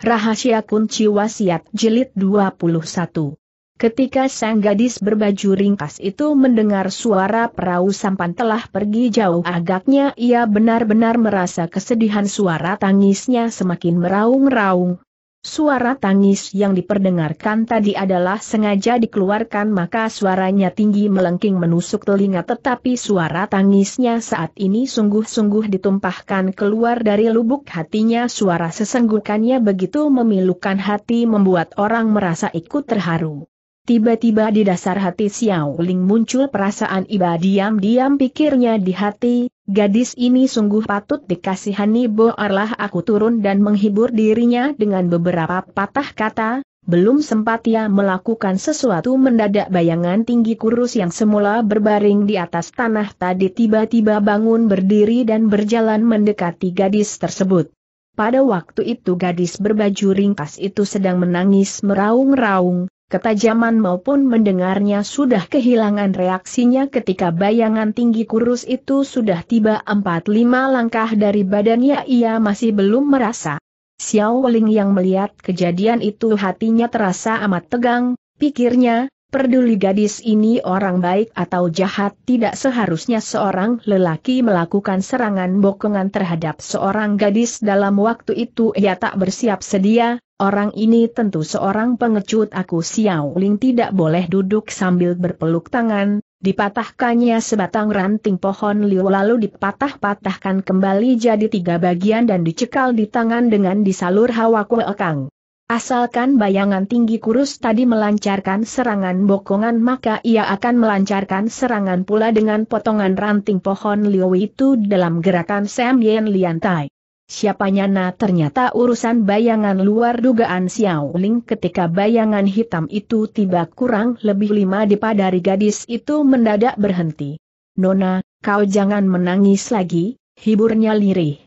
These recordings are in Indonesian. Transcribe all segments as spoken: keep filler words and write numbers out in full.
Rahasia Kunci Wasiat Jilid dua puluh satu. Ketika sang gadis berbaju ringkas itu mendengar suara perahu sampan telah pergi jauh, agaknya ia benar-benar merasa kesedihan. Suara tangisnya semakin meraung-raung. Suara tangis yang diperdengarkan tadi adalah sengaja dikeluarkan, maka suaranya tinggi melengking menusuk telinga, tetapi suara tangisnya saat ini sungguh-sungguh ditumpahkan keluar dari lubuk hatinya. Suara sesenggukannya begitu memilukan hati, membuat orang merasa ikut terharu. Tiba-tiba di dasar hati Xiao Ling muncul perasaan iba. Diam-diam pikirnya di hati, gadis ini sungguh patut dikasihani. Boarlah aku turun dan menghibur dirinya dengan beberapa patah kata. Belum sempat ia melakukan sesuatu, mendadak bayangan tinggi kurus yang semula berbaring di atas tanah tadi tiba-tiba bangun berdiri dan berjalan mendekati gadis tersebut. Pada waktu itu gadis berbaju ringkas itu sedang menangis meraung-raung. Ketajaman maupun mendengarnya sudah kehilangan reaksinya ketika bayangan tinggi kurus itu sudah tiba empat lima langkah dari badannya. Ia masih belum merasa. Xiao Ling yang melihat kejadian itu hatinya terasa amat tegang. Pikirnya, peduli gadis ini orang baik atau jahat, tidak seharusnya seorang lelaki melakukan serangan bokongan terhadap seorang gadis dalam waktu itu. Ia tak bersiap sedia. Orang ini tentu seorang pengecut. Aku Xiao Ling tidak boleh duduk. Sambil berpeluk tangan, dipatahkannya sebatang ranting pohon liu lalu dipatah-patahkan kembali jadi tiga bagian dan dicekal di tangan dengan disalur hawa kue ekang. Asalkan bayangan tinggi kurus tadi melancarkan serangan bokongan, maka ia akan melancarkan serangan pula dengan potongan ranting pohon liu itu dalam gerakan Sam Yen Liantai. Siapa nyana ternyata urusan bayangan luar dugaan Xiao Ling. Ketika bayangan hitam itu tiba kurang lebih lima depa dari gadis itu, mendadak berhenti. "Nona, kau jangan menangis lagi," hiburnya lirih.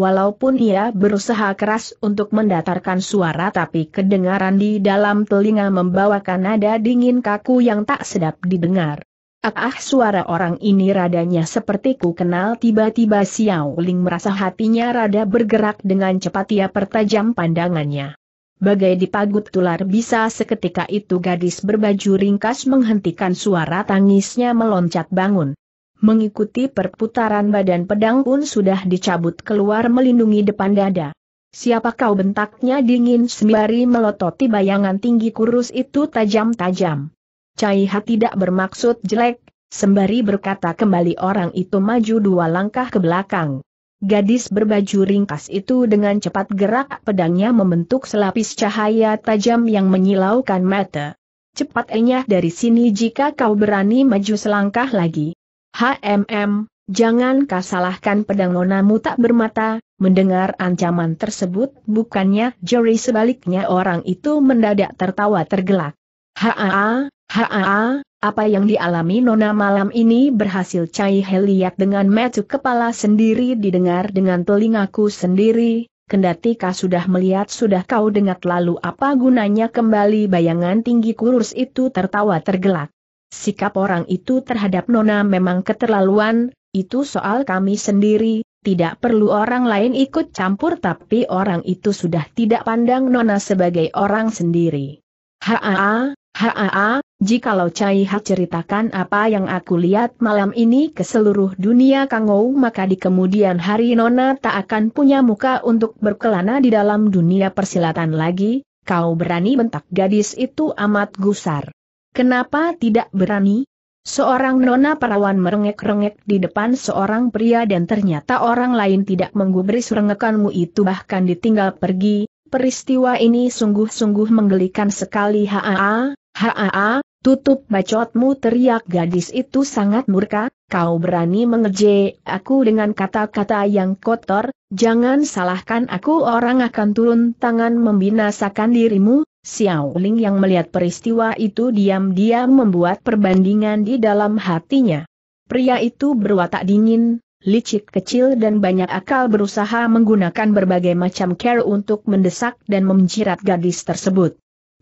Walaupun ia berusaha keras untuk mendatarkan suara, tapi kedengaran di dalam telinga membawakan nada dingin kaku yang tak sedap didengar. "Ah, ah, suara orang ini radanya seperti ku kenal." Tiba-tiba Xiao Ling merasa hatinya rada bergerak dengan cepat. Ia pertajam pandangannya. Bagai dipagut tular bisa seketika itu gadis berbaju ringkas menghentikan suara tangisnya meloncat bangun. Mengikuti perputaran badan, pedang pun sudah dicabut keluar melindungi depan dada. "Siapa kau?" bentaknya dingin sembari melototi bayangan tinggi kurus itu tajam-tajam. "Cai He tidak bermaksud jelek," sembari berkata kembali orang itu maju dua langkah ke belakang. Gadis berbaju ringkas itu dengan cepat gerak pedangnya membentuk selapis cahaya tajam yang menyilaukan mata. "Cepat enyah dari sini jika kau berani maju selangkah lagi. Hmm, jangan kau salahkan pedang nonamu tak bermata." Mendengar ancaman tersebut, bukannya jeri sebaliknya orang itu mendadak tertawa tergelak. "Haa, haa, apa yang dialami nona malam ini berhasil Cai He lihat dengan mata kepala sendiri, didengar dengan telingaku sendiri. Kendati kau sudah melihat, sudah kau dengar, lalu apa gunanya?" Kembali bayangan tinggi kurus itu tertawa tergelak. "Sikap orang itu terhadap nona memang keterlaluan. Itu soal kami sendiri, tidak perlu orang lain ikut campur." Tapi orang itu sudah tidak pandang nona sebagai orang sendiri. "Haa, haa, jikalau Cai He ceritakan apa yang aku lihat malam ini ke seluruh dunia kangou, maka di kemudian hari nona tak akan punya muka untuk berkelana di dalam dunia persilatan lagi." "Kau berani?" bentak gadis itu amat gusar. "Kenapa tidak berani? Seorang nona perawan merengek-rengek di depan seorang pria dan ternyata orang lain tidak menggubris rengekanmu itu, bahkan ditinggal pergi. Peristiwa ini sungguh-sungguh menggelikan sekali." "Haa, haa, tutup bacotmu!" teriak gadis itu sangat murka. "Kau berani mengejek aku dengan kata-kata yang kotor. Jangan salahkan aku, orang akan turun tangan membinasakan dirimu." Xiao Ling yang melihat peristiwa itu diam-diam membuat perbandingan di dalam hatinya. Pria itu berwatak dingin, licik, kecil dan banyak akal, berusaha menggunakan berbagai macam cara untuk mendesak dan menjerat gadis tersebut.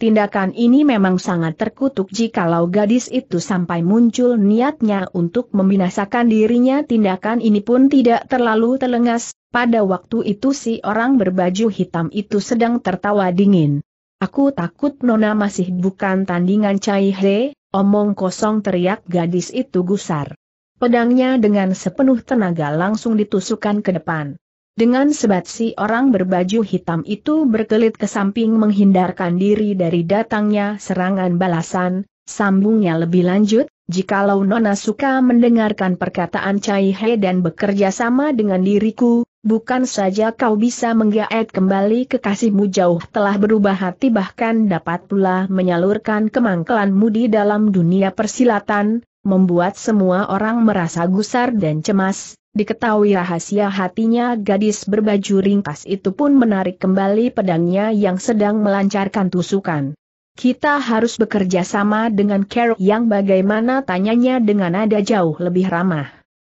Tindakan ini memang sangat terkutuk jikalau gadis itu sampai muncul niatnya untuk membinasakan dirinya. Tindakan ini pun tidak terlalu telengas. Pada waktu itu si orang berbaju hitam itu sedang tertawa dingin. "Aku takut Nona masih bukan tandingan Cai He." "Omong kosong," teriak gadis itu gusar. Pedangnya dengan sepenuh tenaga langsung ditusukkan ke depan. Dengan sebat si orang berbaju hitam itu berkelit ke samping menghindarkan diri dari datangnya serangan balasan. Sambungnya lebih lanjut, "Jikalau Nona suka mendengarkan perkataan Cai He dan bekerja sama dengan diriku, bukan saja kau bisa menggaet kembali kekasihmu jauh telah berubah hati, bahkan dapat pula menyalurkan kemangkelanmu di dalam dunia persilatan, membuat semua orang merasa gusar dan cemas." Diketahui rahasia hatinya, gadis berbaju ringkas itu pun menarik kembali pedangnya yang sedang melancarkan tusukan. "Kita harus bekerja sama dengan Carol yang bagaimana?" tanyanya dengan nada jauh lebih ramah.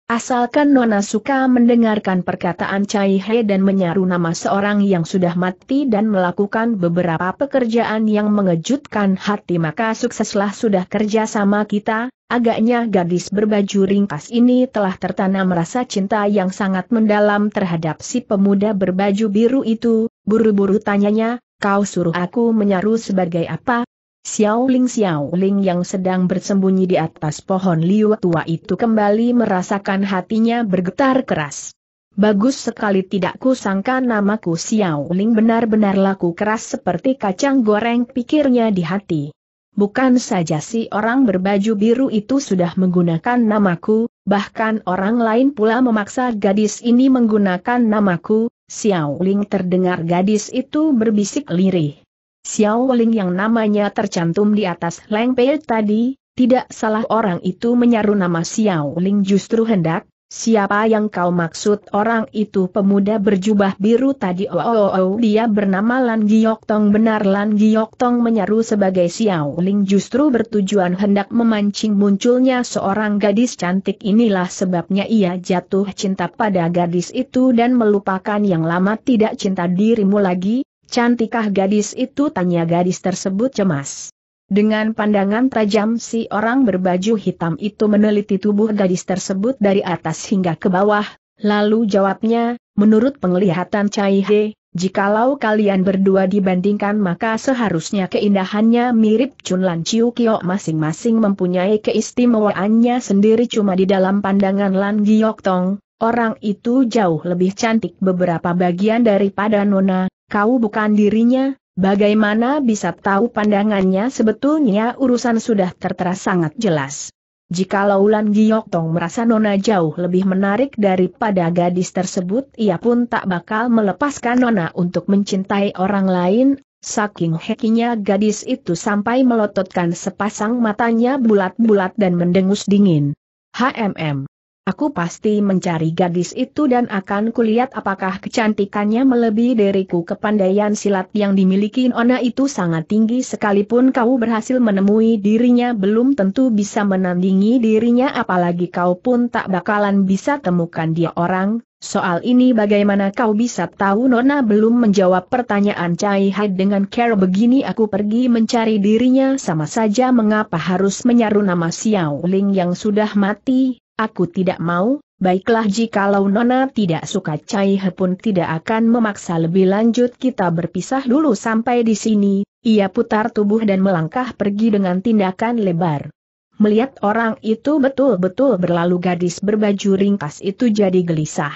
"Asalkan Nona suka mendengarkan perkataan Cai He dan menyaru nama seorang yang sudah mati dan melakukan beberapa pekerjaan yang mengejutkan hati, maka sukseslah sudah kerjasama kita." Agaknya gadis berbaju ringkas ini telah tertanam rasa cinta yang sangat mendalam terhadap si pemuda berbaju biru itu. Buru-buru tanyanya, "Kau suruh aku menyaru sebagai apa?" Xiao Ling Xiao Ling yang sedang bersembunyi di atas pohon liu tua itu kembali merasakan hatinya bergetar keras. "Bagus sekali, tidak kusangka namaku Xiao Ling benar-benar laku keras seperti kacang goreng," pikirnya di hati. "Bukan saja si orang berbaju biru itu sudah menggunakan namaku, bahkan orang lain pula memaksa gadis ini menggunakan namaku." Xiao Ling terdengar gadis itu berbisik lirih. "Xiao Ling yang namanya tercantum di atas lengpel tadi, tidak salah orang itu menyaru nama Xiao Ling justru hendak." "Siapa yang kau maksud orang itu?" "Pemuda berjubah biru tadi. Oh, oh, oh, oh. Dia bernama Lan Giok Tong." "Benar, Lan Giok Tong menyaru sebagai Xiao Ling justru bertujuan hendak memancing munculnya seorang gadis cantik. Inilah sebabnya ia jatuh cinta pada gadis itu dan melupakan yang lama." "Tidak cinta dirimu lagi? Cantikkah gadis itu?" tanya gadis tersebut cemas. Dengan pandangan tajam si orang berbaju hitam itu meneliti tubuh gadis tersebut dari atas hingga ke bawah, lalu jawabnya, "Menurut penglihatan Cai He, jikalau kalian berdua dibandingkan maka seharusnya keindahannya mirip Chun Lan Chiu Kio, masing-masing mempunyai keistimewaannya sendiri. Cuma di dalam pandangan Lan Giok Tong, orang itu jauh lebih cantik beberapa bagian daripada Nona. Kau bukan dirinya, bagaimana bisa tahu pandangannya?" "Sebetulnya urusan sudah tertera sangat jelas. Jikalau Lan Giok Tong merasa Nona jauh lebih menarik daripada gadis tersebut, ia pun tak bakal melepaskan Nona untuk mencintai orang lain." Saking hekinya gadis itu sampai melototkan sepasang matanya bulat-bulat dan mendengus dingin. "Hmm. Aku pasti mencari gadis itu dan akan kulihat apakah kecantikannya melebihi diriku." "Kepandaian silat yang dimiliki Nona itu sangat tinggi. Sekalipun kau berhasil menemui dirinya belum tentu bisa menandingi dirinya, apalagi kau pun tak bakalan bisa temukan dia orang. Soal ini bagaimana kau bisa tahu?" "Nona belum menjawab pertanyaan Cai He dengan care begini. Aku pergi mencari dirinya sama saja. Mengapa harus menyaru nama Xiao Ling yang sudah mati? Aku tidak mau." "Baiklah, jikalau Nona tidak suka, Cai He pun tidak akan memaksa lebih lanjut. Kita berpisah dulu sampai di sini." Ia putar tubuh dan melangkah pergi dengan tindakan lebar. Melihat orang itu betul-betul berlalu, gadis berbaju ringkas itu jadi gelisah.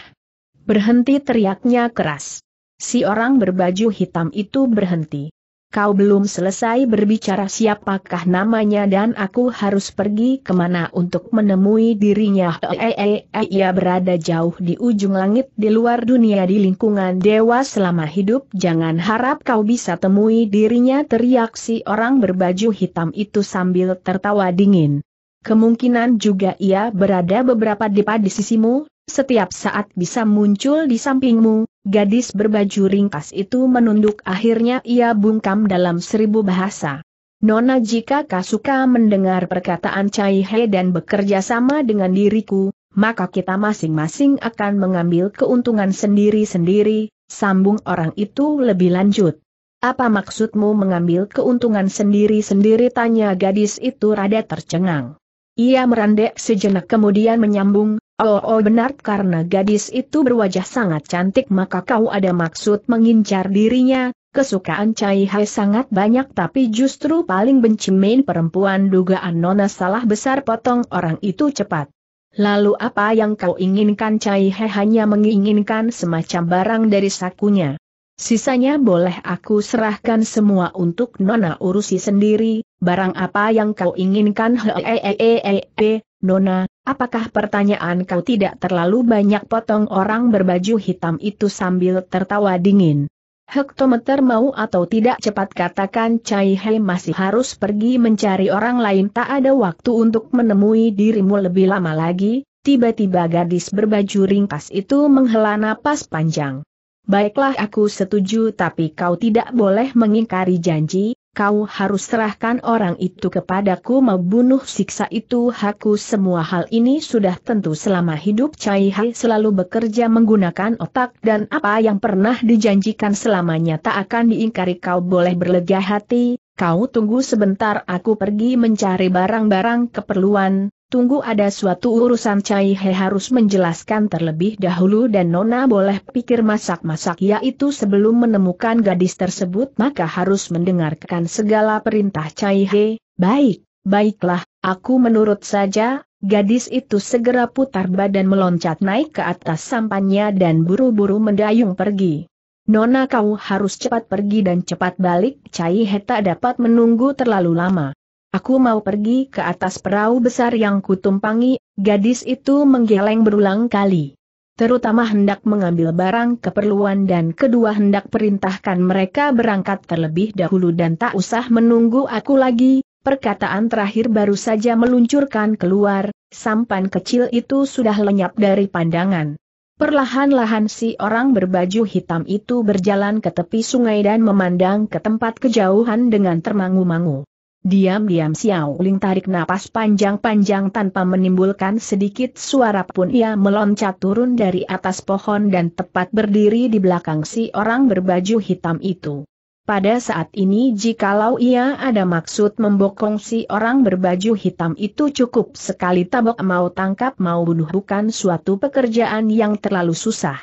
"Berhenti!" teriaknya keras. Si orang berbaju hitam itu berhenti. "Kau belum selesai berbicara. Siapakah namanya dan aku harus pergi kemana untuk menemui dirinya?" Ia berada jauh di ujung langit di luar dunia, di lingkungan dewa selama hidup. "Jangan harap kau bisa temui dirinya," teriak si orang berbaju hitam itu sambil tertawa dingin. "Kemungkinan juga ia berada beberapa depa di sisimu, setiap saat bisa muncul di sampingmu." Gadis berbaju ringkas itu menunduk, akhirnya ia bungkam dalam seribu bahasa. "Nona, jika kau suka mendengar perkataan Cai He dan bekerja sama dengan diriku, maka kita masing-masing akan mengambil keuntungan sendiri-sendiri," sambung orang itu lebih lanjut. Apa maksudmu mengambil keuntungan sendiri-sendiri? Tanya gadis itu rada tercengang. Ia merendek sejenak kemudian menyambung, oh, oh benar, karena gadis itu berwajah sangat cantik maka kau ada maksud mengincar dirinya. Kesukaan Cai He sangat banyak tapi justru paling benci main perempuan. Dugaan nona salah besar, potong orang itu cepat. Lalu apa yang kau inginkan? Cai He hanya menginginkan semacam barang dari sakunya. Sisanya boleh aku serahkan semua untuk nona urusi sendiri. Barang apa yang kau inginkan? Hehehehe, nona, apakah pertanyaan kau tidak terlalu banyak? Potong orang berbaju hitam itu sambil tertawa dingin. Hektometer mau atau tidak cepat, katakan Cai He masih harus pergi mencari orang lain. Tak ada waktu untuk menemui dirimu lebih lama lagi. Tiba-tiba gadis berbaju ringkas itu menghela napas panjang. Baiklah, aku setuju, tapi kau tidak boleh mengingkari janji. Kau harus serahkan orang itu kepadaku. Mau bunuh siksa itu hakku. Semua hal ini sudah tentu. Selama hidup Cai He selalu bekerja menggunakan otak, dan apa yang pernah dijanjikan selamanya tak akan diingkari. Kau boleh berlega hati. Kau tunggu sebentar, aku pergi mencari barang-barang keperluan. Tunggu, ada suatu urusan Cai He harus menjelaskan terlebih dahulu, dan nona boleh pikir masak-masak, yaitu sebelum menemukan gadis tersebut maka harus mendengarkan segala perintah Cai He. Baik, baiklah, aku menurut saja. Gadis itu segera putar badan meloncat naik ke atas sampannya dan buru-buru mendayung pergi. Nona, kau harus cepat pergi dan cepat balik. Cai He tak dapat menunggu terlalu lama. Aku mau pergi ke atas perahu besar yang kutumpangi. Gadis itu menggeleng berulang kali. Terutama hendak mengambil barang keperluan dan kedua hendak perintahkan mereka berangkat terlebih dahulu dan tak usah menunggu aku lagi. Perkataan terakhir baru saja meluncurkan keluar, sampan kecil itu sudah lenyap dari pandangan. Perlahan-lahan si orang berbaju hitam itu berjalan ke tepi sungai dan memandang ke tempat kejauhan dengan termangu-mangu. Diam-diam Xiao Ling tarik napas panjang-panjang tanpa menimbulkan sedikit suara pun. Ia meloncat turun dari atas pohon dan tepat berdiri di belakang si orang berbaju hitam itu. Pada saat ini jikalau ia ada maksud membokong si orang berbaju hitam itu cukup sekali tabok mau tangkap mau bunuh, bukan suatu pekerjaan yang terlalu susah.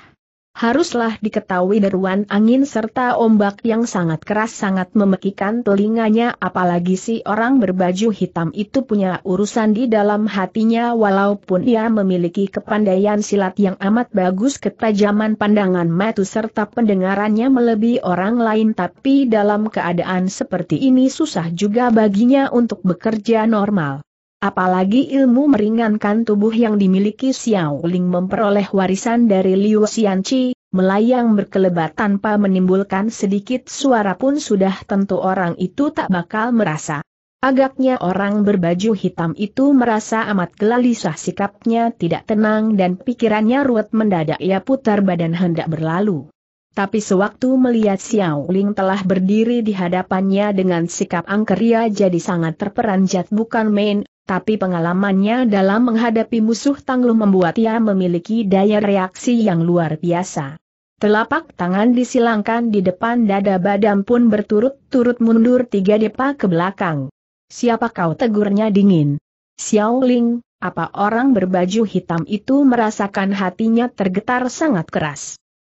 Haruslah diketahui deruan angin serta ombak yang sangat keras sangat memekikan telinganya, apalagi si orang berbaju hitam itu punya urusan di dalam hatinya. Walaupun ia memiliki kepandaian silat yang amat bagus, ketajaman pandangan mata serta pendengarannya melebihi orang lain, tapi dalam keadaan seperti ini susah juga baginya untuk bekerja normal. Apalagi ilmu meringankan tubuh yang dimiliki Xiao Ling memperoleh warisan dari Liu Sianci, melayang berkelebat tanpa menimbulkan sedikit suara pun sudah tentu orang itu tak bakal merasa. Agaknya orang berbaju hitam itu merasa amat gelisah, sikapnya tidak tenang dan pikirannya ruwet. Mendadak ia putar badan hendak berlalu. Tapi sewaktu melihat Xiao Ling telah berdiri di hadapannya dengan sikap angker, ia jadi sangat terperanjat. Bukan main, tapi pengalamannya dalam menghadapi musuh tangguh membuat ia memiliki daya reaksi yang luar biasa. Telapak tangan disilangkan di depan dada, badan pun berturut-turut mundur tiga depa ke belakang. "Siapa kau?" tegurnya dingin. "Xiao Ling." Apa orang berbaju hitam itu merasakan hatinya tergetar sangat keras.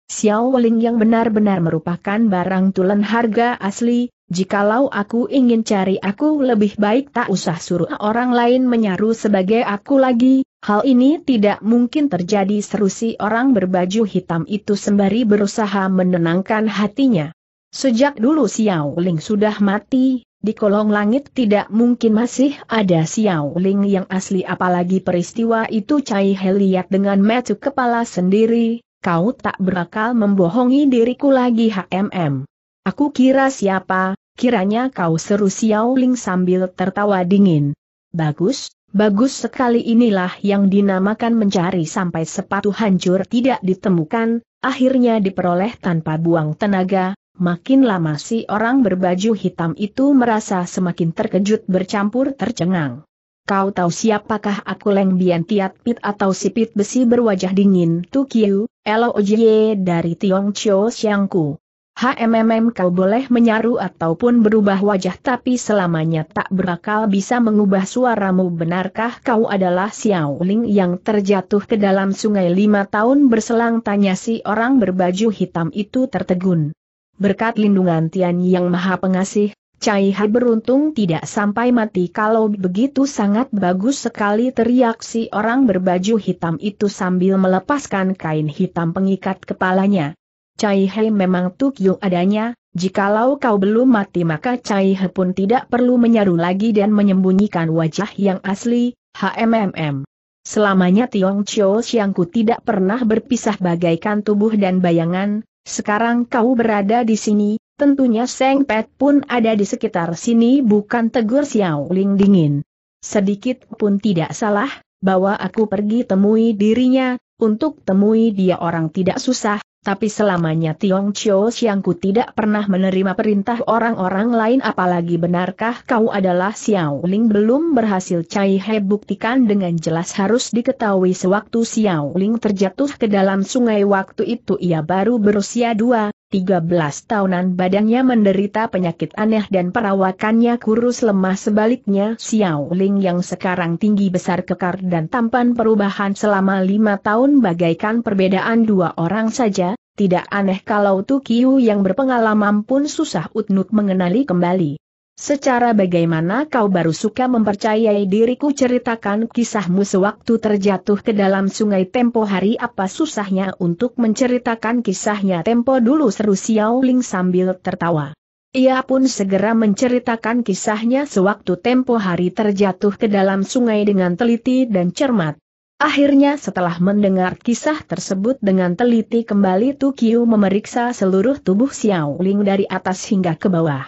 Xiao Ling yang benar-benar merupakan barang tulen harga asli. Jikalau aku ingin cari, aku lebih baik tak usah suruh orang lain menyaru sebagai aku lagi. Hal ini tidak mungkin terjadi, seru si orang berbaju hitam itu sembari berusaha menenangkan hatinya. Sejak dulu Xiao Ling sudah mati. Di kolong langit tidak mungkin masih ada Xiao Ling yang asli, apalagi peristiwa itu Cai He lihat dengan mata kepala sendiri. Kau tak berakal membohongi diriku lagi. hmm. Aku kira siapa, kiranya kau, seru Xiao Ling sambil tertawa dingin. Bagus, bagus sekali, inilah yang dinamakan mencari sampai sepatu hancur tidak ditemukan, akhirnya diperoleh tanpa buang tenaga. Makin lama si orang berbaju hitam itu merasa semakin terkejut bercampur tercengang. Kau tahu siapakah aku? Leng Bian Tiat Pit atau si Pit Besi berwajah dingin Tu Qiu, L O J dari Tiong Chiu Siangku. HMM kau boleh menyaru ataupun berubah wajah tapi selamanya tak berakal bisa mengubah suaramu. Benarkah kau adalah Xiao Ling yang terjatuh ke dalam sungai lima tahun berselang? Tanya si orang berbaju hitam itu tertegun. Berkat lindungan Tian Yang Maha Pengasih, Cai He beruntung tidak sampai mati. Kalau begitu sangat bagus sekali, teriak si orang berbaju hitam itu sambil melepaskan kain hitam pengikat kepalanya. Cai He memang Tu Qiu adanya, jikalau kau belum mati maka Cai He pun tidak perlu menyaru lagi dan menyembunyikan wajah yang asli. HMM. Selamanya Tiong Chiu Siangku tidak pernah berpisah bagaikan tubuh dan bayangan, sekarang kau berada di sini. Tentunya Seng Pet pun ada di sekitar sini bukan, tegur Xiao Ling dingin. Sedikit pun tidak salah, bawa aku pergi temui dirinya. Untuk temui dia orang tidak susah, tapi selamanya Tiong Chiu Siangku tidak pernah menerima perintah orang-orang lain. Apalagi benarkah kau adalah Xiao Ling? Belum berhasil Cai He buktikan dengan jelas. Harus diketahui sewaktu Xiao Ling terjatuh ke dalam sungai waktu itu ia baru berusia dua tiga belas tahunan, badannya menderita penyakit aneh dan perawakannya kurus lemah. Sebaliknya Xiao Ling yang sekarang tinggi besar kekar dan tampan, perubahan selama lima tahun bagaikan perbedaan dua orang saja. Tidak aneh kalau Tu Qiu yang berpengalaman pun susah untuk mengenali kembali. Secara bagaimana kau baru suka mempercayai diriku? Ceritakan kisahmu sewaktu terjatuh ke dalam sungai tempo hari. Apa susahnya untuk menceritakan kisahnya tempo dulu, seru Xiao Ling sambil tertawa. Ia pun segera menceritakan kisahnya sewaktu tempo hari terjatuh ke dalam sungai dengan teliti dan cermat. Akhirnya setelah mendengar kisah tersebut dengan teliti kembali, Tu Qiu memeriksa seluruh tubuh Xiao Ling dari atas hingga ke bawah.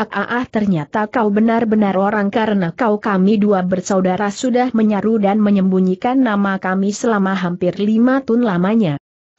Ah, ah, ah, ternyata kau benar-benar orang. Karena kau kami dua bersaudara sudah menyaru dan menyembunyikan nama kami selama hampir lima tahun lamanya.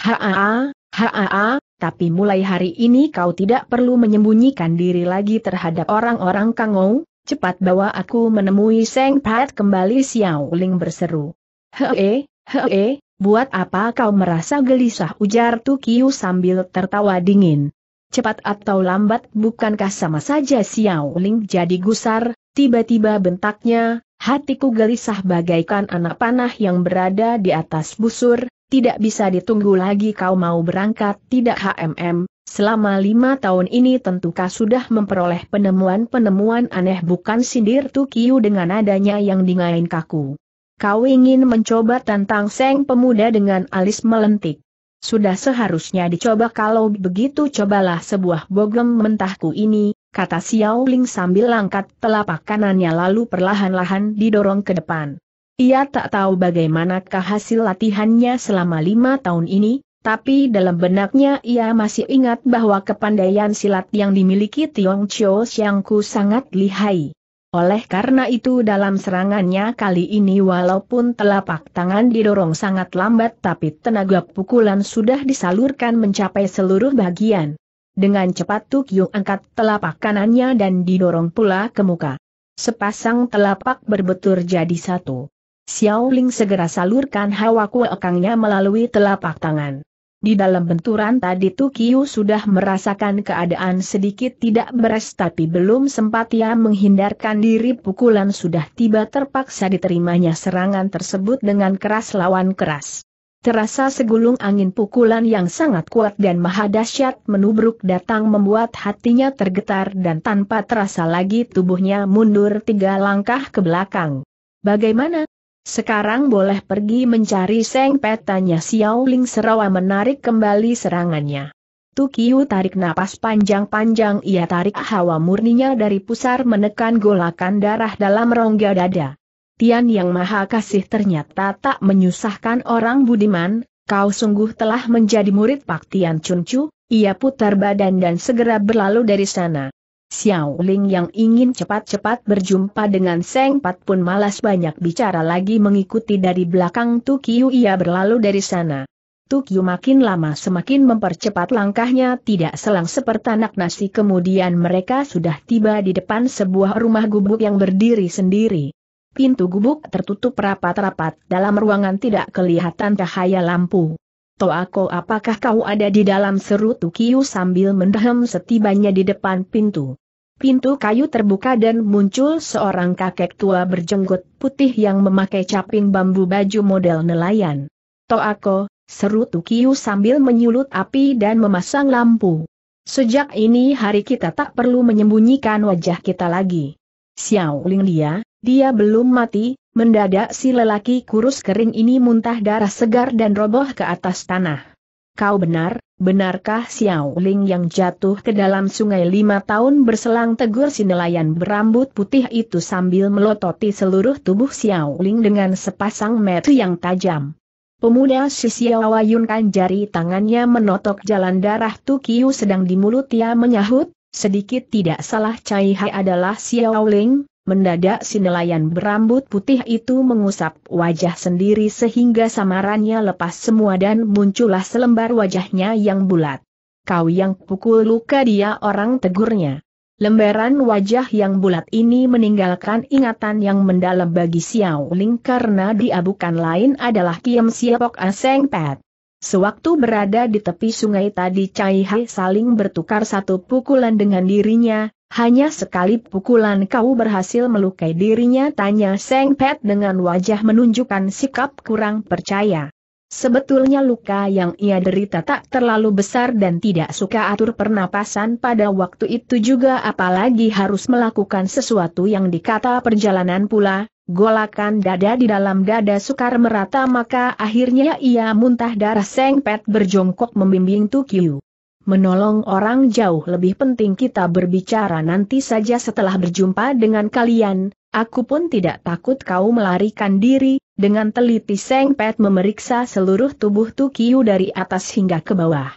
Ha ah, ah, ha ah, ah, tapi mulai hari ini kau tidak perlu menyembunyikan diri lagi terhadap orang-orang kangou. Cepat bawa aku menemui Seng Pet kembali, Xiao Ling berseru. Hee, hee, buat apa kau merasa gelisah, ujar Tu Qiu sambil tertawa dingin. Cepat atau lambat bukankah sama saja? Xiao Ling jadi gusar, tiba-tiba bentaknya, hatiku gelisah bagaikan anak panah yang berada di atas busur, tidak bisa ditunggu lagi. Kau mau berangkat tidak? HMM, selama lima tahun ini tentukah sudah memperoleh penemuan-penemuan aneh bukan, sindir Tu Qiu dengan nadanya yang dingin kaku. Kau ingin mencoba, tentang Seng Pemuda dengan alis melentik. Sudah seharusnya dicoba. Kalau begitu cobalah sebuah bogem mentahku ini, kata Xiao Ling sambil angkat telapak kanannya lalu perlahan-lahan didorong ke depan. Ia tak tahu bagaimanakah hasil latihannya selama lima tahun ini, tapi dalam benaknya ia masih ingat bahwa kepandaian silat yang dimiliki Tiong Chiu Siangku sangat lihai. Oleh karena itu dalam serangannya kali ini walaupun telapak tangan didorong sangat lambat tapi tenaga pukulan sudah disalurkan mencapai seluruh bagian. Dengan cepat Tu Qiu angkat telapak kanannya dan didorong pula ke muka. Sepasang telapak berbentur jadi satu. Xiao Ling segera salurkan hawa kuekangnya melalui telapak tangan. Di dalam benturan tadi Tu Qiu sudah merasakan keadaan sedikit tidak beres tapi belum sempat ia menghindarkan diri pukulan sudah tiba. Terpaksa diterimanya serangan tersebut dengan keras lawan keras. Terasa segulung angin pukulan yang sangat kuat dan maha dahsyat menubruk datang membuat hatinya tergetar dan tanpa terasa lagi tubuhnya mundur tiga langkah ke belakang. Bagaimana? Sekarang boleh pergi mencari Seng Pet, tanya Xiao Ling serawa menarik kembali serangannya. Tu Qiu tarik napas panjang-panjang, ia tarik hawa murninya dari pusar menekan golakan darah dalam rongga dada. Tian Yang Maha Kasih ternyata tak menyusahkan orang budiman, kau sungguh telah menjadi murid Pak Tian Chun Chu, ia putar badan dan segera berlalu dari sana. Xiao Ling yang ingin cepat-cepat berjumpa dengan Seng Pet pun malas banyak bicara lagi mengikuti dari belakang Tu Qiu, ia berlalu dari sana. Tu Qiu makin lama semakin mempercepat langkahnya, tidak selang sepertanak nasi kemudian mereka sudah tiba di depan sebuah rumah gubuk yang berdiri sendiri. Pintu gubuk tertutup rapat-rapat, dalam ruangan tidak kelihatan cahaya lampu. Toako, apakah kau ada di dalam?" seru Tu Qiu sambil mendehem. Setibanya di depan pintu, pintu kayu terbuka dan muncul seorang kakek tua berjenggot putih yang memakai caping bambu baju model nelayan. "Toako," seru Tu Qiu sambil menyulut api dan memasang lampu. "Sejak ini hari kita tak perlu menyembunyikan wajah kita lagi. Xiao Ling dia, dia belum mati." Mendadak si lelaki kurus kering ini muntah darah segar dan roboh ke atas tanah. "Kau benar, benarkah Xiao Ling yang jatuh ke dalam sungai lima tahun berselang?" tegur si nelayan berambut putih itu sambil melototi seluruh tubuh Xiao Ling dengan sepasang mata yang tajam. Pemuda Sisiawa wayunkan jari tangannya menotok jalan darah Tu Qiu sedang di mulut ia menyahut, "Sedikit tidak salah Cai He adalah Xiao Ling." Mendadak si nelayan berambut putih itu mengusap wajah sendiri sehingga samarannya lepas semua dan muncullah selembar wajahnya yang bulat. "Kau yang pukul luka dia orang," tegurnya. Lembaran wajah yang bulat ini meninggalkan ingatan yang mendalam bagi Xiao Ling karena dia bukan lain adalah Kiam Siapok Seng Pet. Sewaktu berada di tepi sungai tadi Cai He saling bertukar satu pukulan dengan dirinya. "Hanya sekali pukulan kau berhasil melukai dirinya?" tanya Seng Pet dengan wajah menunjukkan sikap kurang percaya. Sebetulnya luka yang ia derita tak terlalu besar dan tidak suka atur pernapasan pada waktu itu juga, apalagi harus melakukan sesuatu yang dikata perjalanan pula. Golakan dada di dalam dada sukar merata maka akhirnya ia muntah darah. Seng Pet berjongkok membimbing Tu Qiu. "Menolong orang jauh lebih penting, kita berbicara nanti saja setelah berjumpa dengan kalian. Aku pun tidak takut kau melarikan diri." Dengan teliti Seng Pet memeriksa seluruh tubuh Tu Qiu dari atas hingga ke bawah.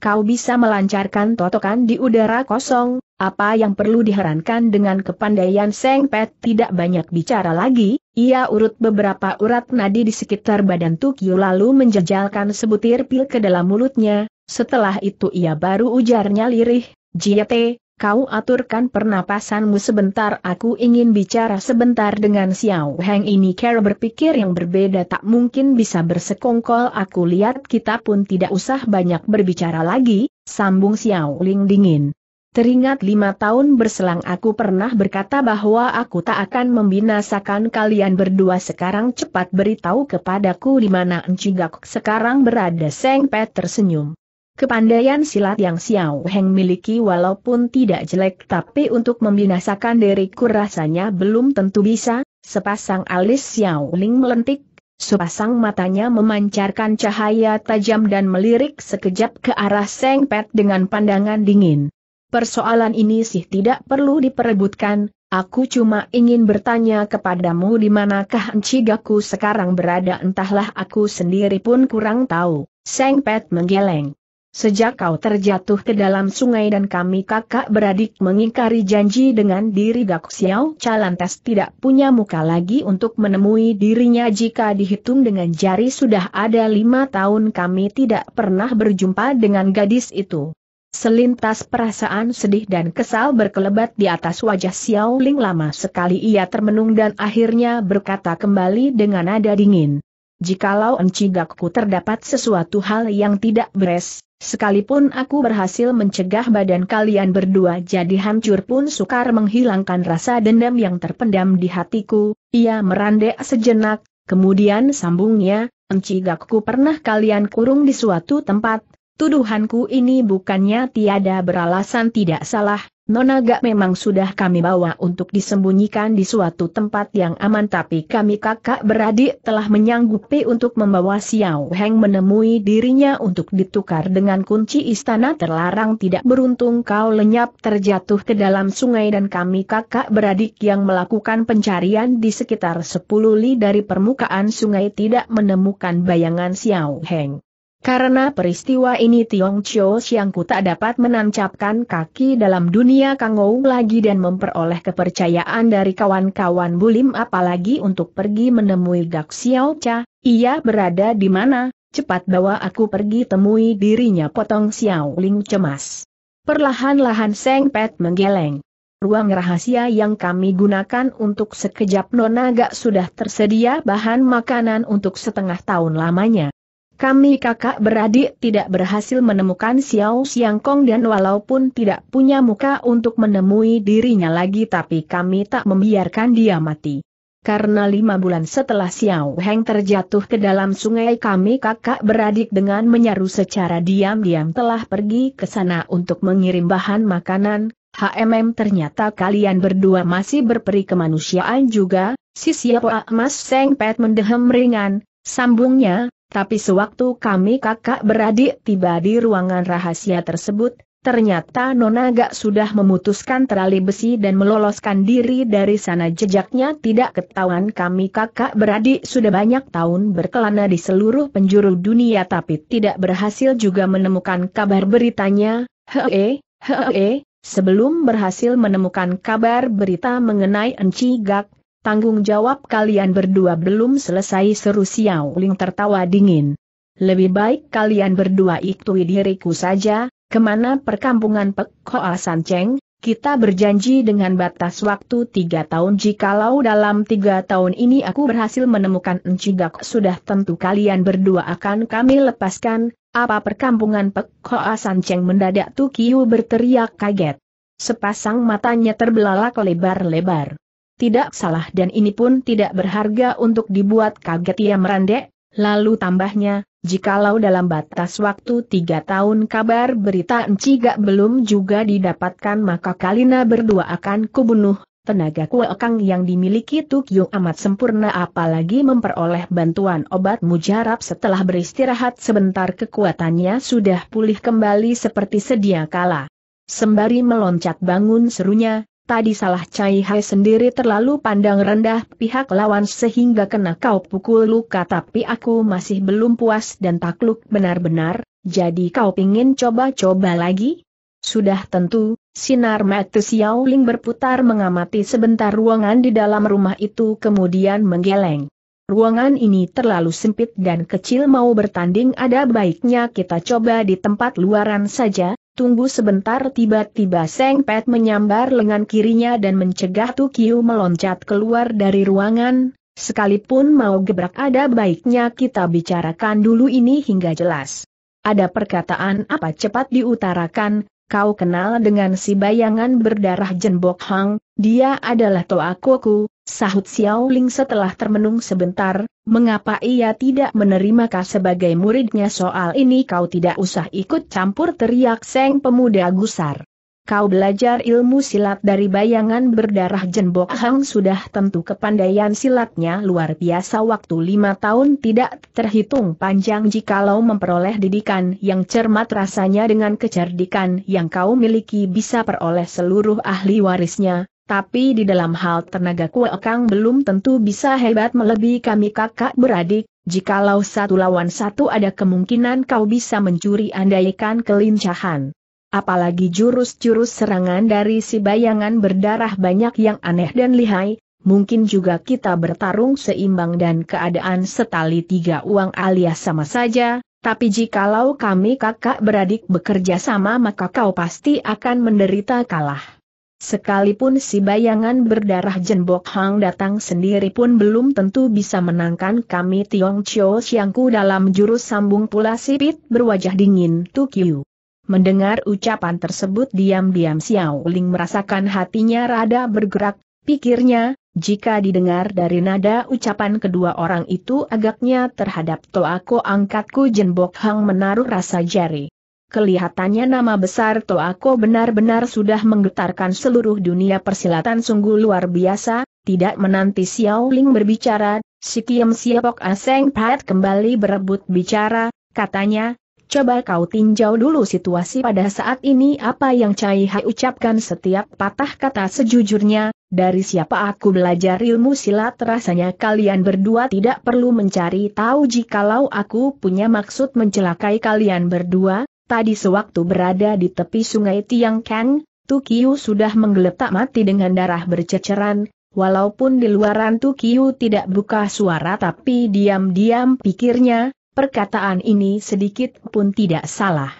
"Kau bisa melancarkan totokan di udara kosong, apa yang perlu diherankan dengan kepandaian Seng Pet?" Tidak banyak bicara lagi, ia urut beberapa urat nadi di sekitar badan Tu Qiu lalu menjejalkan sebutir pil ke dalam mulutnya. Setelah itu ia baru ujarnya lirih, "Jiete, kau aturkan pernapasanmu sebentar, aku ingin bicara sebentar dengan Xiao Heng ini." Cara berpikir yang berbeda tak mungkin bisa bersekongkol. "Aku lihat kita pun tidak usah banyak berbicara lagi," sambung Xiao Ling dingin. "Teringat lima tahun berselang aku pernah berkata bahwa aku tak akan membinasakan kalian berdua. Sekarang cepat beritahu kepadaku di mana Enci Gak sekarang berada." Seng Pet tersenyum. Kepandaian silat yang Xiao Heng miliki walaupun tidak jelek, tapi untuk membinasakan diriku rasanya belum tentu bisa. Sepasang alis Xiao Ling melentik, sepasang matanya memancarkan cahaya tajam dan melirik sekejap ke arah Seng Pet dengan pandangan dingin. "Persoalan ini sih tidak perlu diperebutkan, aku cuma ingin bertanya kepadamu di manakah Enci Gakku sekarang berada?" "Entahlah, aku sendiri pun kurang tahu," Seng Pet menggeleng. "Sejak kau terjatuh ke dalam sungai dan kami kakak beradik mengingkari janji dengan diri Gak Xiao Cha lantas tidak punya muka lagi untuk menemui dirinya. Jika dihitung dengan jari sudah ada lima tahun kami tidak pernah berjumpa dengan gadis itu." Selintas perasaan sedih dan kesal berkelebat di atas wajah Xiao Ling. Lama sekali ia termenung dan akhirnya berkata kembali dengan nada dingin, "Jikalau Enci Gakku terdapat sesuatu hal yang tidak beres, sekalipun aku berhasil mencegah badan kalian berdua jadi hancur pun sukar menghilangkan rasa dendam yang terpendam di hatiku." Ia merandek sejenak, kemudian sambungnya, "Enci Gakku pernah kalian kurung di suatu tempat. Tuduhanku ini bukannya tiada beralasan tidak salah. Nona Gak memang sudah kami bawa untuk disembunyikan di suatu tempat yang aman, tapi kami kakak beradik telah menyanggupi untuk membawa Xiao Heng menemui dirinya untuk ditukar dengan kunci istana terlarang. Tidak beruntung kau lenyap terjatuh ke dalam sungai dan kami kakak beradik yang melakukan pencarian di sekitar sepuluh li dari permukaan sungai tidak menemukan bayangan Xiao Heng. Karena peristiwa ini Tiong Chiu Siangku tak dapat menancapkan kaki dalam dunia Kangou lagi dan memperoleh kepercayaan dari kawan-kawan Bulim, apalagi untuk pergi menemui Gak Xiao Cha. Ia berada di mana? Cepat bawa aku pergi temui dirinya," potong Xiao Ling cemas. Perlahan-lahan Seng Pet menggeleng. "Ruang rahasia yang kami gunakan untuk sekejap Nona Gak sudah tersedia bahan makanan untuk setengah tahun lamanya. Kami kakak beradik tidak berhasil menemukan Xiao Xiangkong dan walaupun tidak punya muka untuk menemui dirinya lagi tapi kami tak membiarkan dia mati. Karena lima bulan setelah Xiao Heng terjatuh ke dalam sungai kami kakak beradik dengan menyaru secara diam-diam telah pergi ke sana untuk mengirim bahan makanan. H M M ternyata kalian berdua masih berperi kemanusiaan juga, si siapa Mas Seng Pet mendehem ringan, sambungnya, tapi sewaktu kami kakak beradik tiba di ruangan rahasia tersebut, ternyata Nona Gak sudah memutuskan terali besi dan meloloskan diri dari sana jejaknya tidak ketahuan kami kakak beradik sudah banyak tahun berkelana di seluruh penjuru dunia tapi tidak berhasil juga menemukan kabar beritanya, hee, hee. Sebelum berhasil menemukan kabar berita mengenai Enci Gak, tanggung jawab kalian berdua belum selesai seru Xiao Ling tertawa dingin. Lebih baik kalian berdua iktui diriku saja, kemana perkampungan Pek Hoa San Cheng, kita berjanji dengan batas waktu tiga tahun jikalau dalam tiga tahun ini aku berhasil menemukan Enci Gak sudah tentu kalian berdua akan kami lepaskan. Apa perkampungan Pek Hoa San Cheng mendadak Tu Qiu berteriak kaget. Sepasang matanya terbelalak lebar-lebar. Tidak salah dan ini pun tidak berharga untuk dibuat kaget ia merandek, lalu tambahnya, jikalau dalam batas waktu tiga tahun kabar berita Enci Gak belum juga didapatkan maka kalian berdua akan kubunuh. Tenaga kuekang yang dimiliki Tu Qiu amat sempurna apalagi memperoleh bantuan obat mujarab setelah beristirahat sebentar kekuatannya sudah pulih kembali seperti sedia kala. Sembari meloncat bangun serunya, tadi salah Cai He sendiri terlalu pandang rendah pihak lawan sehingga kena kau pukul luka tapi aku masih belum puas dan takluk benar-benar, jadi kau ingin coba-coba lagi? Sudah tentu, sinar mata Xiao Ling berputar mengamati sebentar ruangan di dalam rumah itu kemudian menggeleng. Ruangan ini terlalu sempit dan kecil mau bertanding ada baiknya kita coba di tempat luaran saja, tunggu sebentar tiba-tiba Seng Pet menyambar lengan kirinya dan mencegah Tu Qiu meloncat keluar dari ruangan, sekalipun mau gebrak ada baiknya kita bicarakan dulu ini hingga jelas. Ada perkataan apa cepat diutarakan. Kau kenal dengan si bayangan berdarah Jenbok Hang, dia adalah toakoku, sahut Xiao Ling setelah termenung sebentar, mengapa ia tidak menerima kau sebagai muridnya soal ini kau tidak usah ikut campur teriak Seng Pemuda gusar. Kau belajar ilmu silat dari bayangan berdarah Jenbok Hang sudah tentu kepandaian silatnya luar biasa waktu lima tahun tidak terhitung panjang jikalau memperoleh didikan yang cermat rasanya dengan kecerdikan yang kau miliki bisa peroleh seluruh ahli warisnya, tapi di dalam hal tenaga kuekang belum tentu bisa hebat melebihi kami kakak beradik, jikalau satu lawan satu ada kemungkinan kau bisa mencuri andaikan kelincahan. Apalagi jurus-jurus serangan dari si bayangan berdarah banyak yang aneh dan lihai, mungkin juga kita bertarung seimbang dan keadaan setali tiga uang alias sama saja, tapi jikalau kami kakak beradik bekerja sama maka kau pasti akan menderita kalah. Sekalipun si bayangan berdarah Jenbok Hang datang sendiri pun belum tentu bisa menangkan kami Tiong Chiu Siangku dalam jurus sambung pula sipit berwajah dingin Tu Qiu. Mendengar ucapan tersebut diam-diam Xiao Ling merasakan hatinya rada bergerak, pikirnya, jika didengar dari nada ucapan kedua orang itu agaknya terhadap toako angkatku Jenbok Hang menaruh rasa jari. Kelihatannya nama besar toako benar-benar sudah menggetarkan seluruh dunia persilatan sungguh luar biasa, tidak menanti Xiao Ling berbicara, si Kiem Siapok Aseng Pat kembali berebut bicara, katanya, coba kau tinjau dulu situasi pada saat ini apa yang Cai He ucapkan setiap patah kata sejujurnya, dari siapa aku belajar ilmu silat rasanya kalian berdua tidak perlu mencari tahu jikalau aku punya maksud mencelakai kalian berdua, tadi sewaktu berada di tepi sungai Tiang Kang, Tu Qiu sudah menggeletak mati dengan darah berceceran, walaupun di luaran Tu Qiu tidak buka suara tapi diam-diam pikirnya, perkataan ini sedikit pun tidak salah.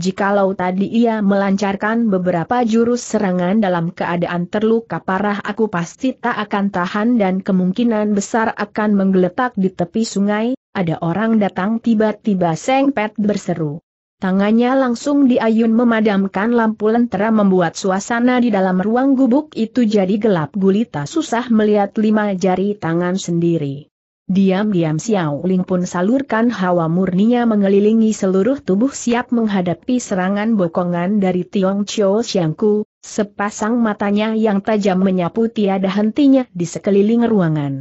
Jikalau tadi ia melancarkan beberapa jurus serangan dalam keadaan terluka parah aku pasti tak akan tahan dan kemungkinan besar akan menggeletak di tepi sungai, Ada orang datang, tiba-tiba Seng Pet berseru. Tangannya langsung diayun memadamkan lampu lentera, membuat suasana di dalam ruang gubuk itu jadi gelap gulita, susah melihat lima jari tangan sendiri. Diam-diam Xiao Ling pun salurkan hawa murninya mengelilingi seluruh tubuh siap menghadapi serangan bokongan dari Tiong Chiu Siangku. Sepasang matanya yang tajam menyapu tiada hentinya di sekeliling ruangan.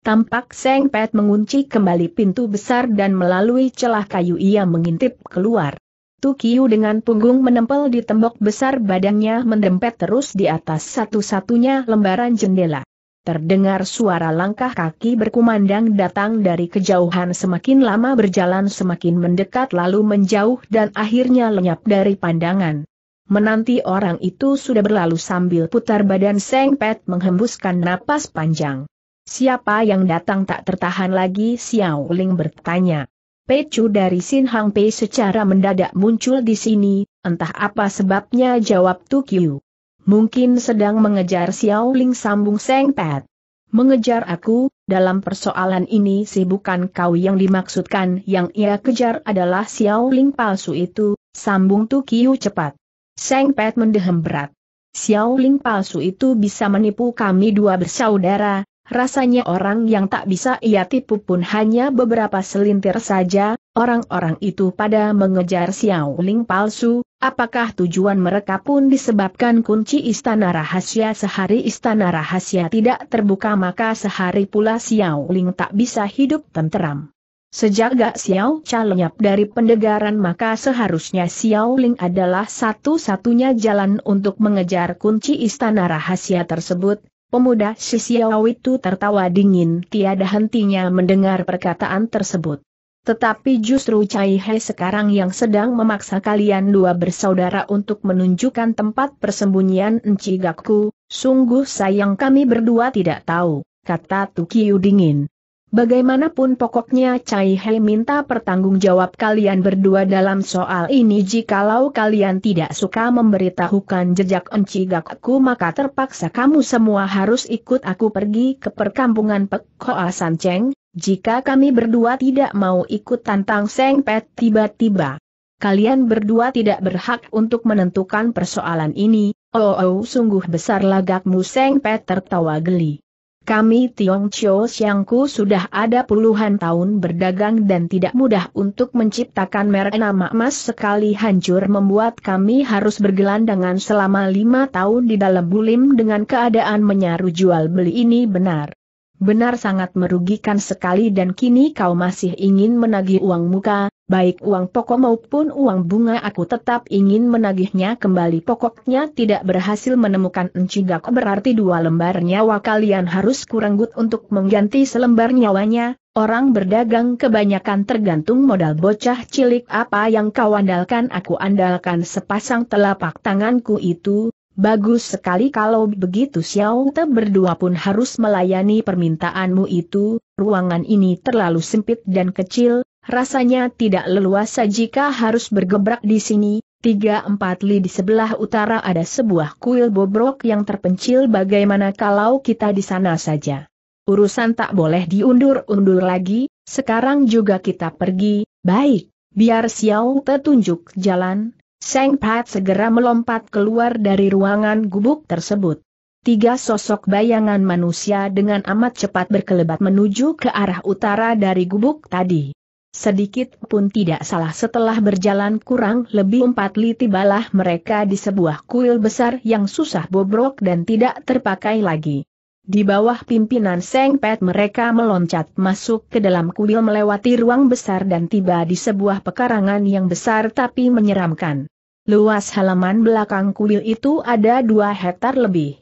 Tampak Seng Pet mengunci kembali pintu besar dan melalui celah kayu ia mengintip keluar. Tu Qiu dengan punggung menempel di tembok besar, badannya mendempet terus di atas satu-satunya lembaran jendela. Terdengar suara langkah kaki berkumandang datang dari kejauhan, semakin lama berjalan semakin mendekat lalu menjauh dan akhirnya lenyap dari pandangan. Menanti orang itu sudah berlalu, sambil putar badan Seng Pet menghembuskan napas panjang. Siapa yang datang? Tak tertahan lagi Xiao Ling bertanya. Pecu dari Sin Hang Pei secara mendadak muncul di sini, entah apa sebabnya, jawab Tu Qiu. Mungkin sedang mengejar Xiao Ling, sambung Seng Pet. Mengejar aku? Dalam persoalan ini sih bukan kau yang dimaksudkan, yang ia kejar adalah Xiao Ling palsu itu, sambung Tu Qiu cepat. Seng Pet mendehem berat. Xiao Ling palsu itu bisa menipu kami dua bersaudara. Rasanya orang yang tak bisa ia tipu pun hanya beberapa selintir saja. Orang-orang itu pada mengejar Xiao Ling palsu. Apakah tujuan mereka pun disebabkan kunci istana rahasia? Sehari istana rahasia tidak terbuka, maka sehari pula Xiao Ling tak bisa hidup tenteram. Sejak Gak Xiao Cha lenyap dari pendegaran, maka seharusnya Xiao Ling adalah satu-satunya jalan untuk mengejar kunci istana rahasia tersebut. Pemuda si Xiao itu tertawa dingin tiada hentinya mendengar perkataan tersebut. Tetapi justru Cai He sekarang yang sedang memaksa kalian dua bersaudara untuk menunjukkan tempat persembunyian Enci Gakku. Sungguh sayang kami berdua tidak tahu, kata Tu Qiu dingin. Bagaimanapun pokoknya Cai He minta pertanggung jawab kalian berdua dalam soal ini. Jikalau kalian tidak suka memberitahukan jejak Enci Gakku, maka terpaksa kamu semua harus ikut aku pergi ke perkampungan Pek Hoa San Cheng. Jika kami berdua tidak mau ikut, tantang Seng Pet tiba-tiba. Kalian berdua tidak berhak untuk menentukan persoalan ini. Oh, oh sungguh besar lagakmu, Seng Pet tertawa geli. Kami Tiong Chiu Siangku sudah ada puluhan tahun berdagang dan tidak mudah untuk menciptakan merek nama emas. Sekali hancur membuat kami harus bergelandangan selama lima tahun di dalam bulim dengan keadaan menyaru. Jual beli ini benar. Benar sangat merugikan sekali, dan kini kau masih ingin menagih uang muka, baik uang pokok maupun uang bunga. Aku tetap ingin menagihnya kembali. Pokoknya tidak berhasil menemukan Enci Gak, berarti dua lembar nyawa kalian harus kurenggut untuk mengganti selembar nyawanya. Orang berdagang kebanyakan tergantung modal. Bocah cilik, apa yang kau andalkan? Aku andalkan sepasang telapak tanganku itu. Bagus sekali kalau begitu. Xiao Te berdua pun harus melayani permintaanmu itu. Ruangan ini terlalu sempit dan kecil, rasanya tidak leluasa jika harus bergebrak di sini. Tiga empat li di sebelah utara ada sebuah kuil bobrok yang terpencil. Bagaimana kalau kita di sana saja? Urusan tak boleh diundur-undur lagi. Sekarang juga kita pergi. Baik, biar Xiao Te tunjuk jalan. Seng Pet segera melompat keluar dari ruangan gubuk tersebut. Tiga sosok bayangan manusia dengan amat cepat berkelebat menuju ke arah utara dari gubuk tadi. Sedikit pun tidak salah, setelah berjalan kurang lebih empat li tibalah mereka di sebuah kuil besar yang susah bobrok dan tidak terpakai lagi. Di bawah pimpinan Seng Pet mereka meloncat masuk ke dalam kuil, melewati ruang besar dan tiba di sebuah pekarangan yang besar tapi menyeramkan. Luas halaman belakang kuil itu ada dua hektar lebih.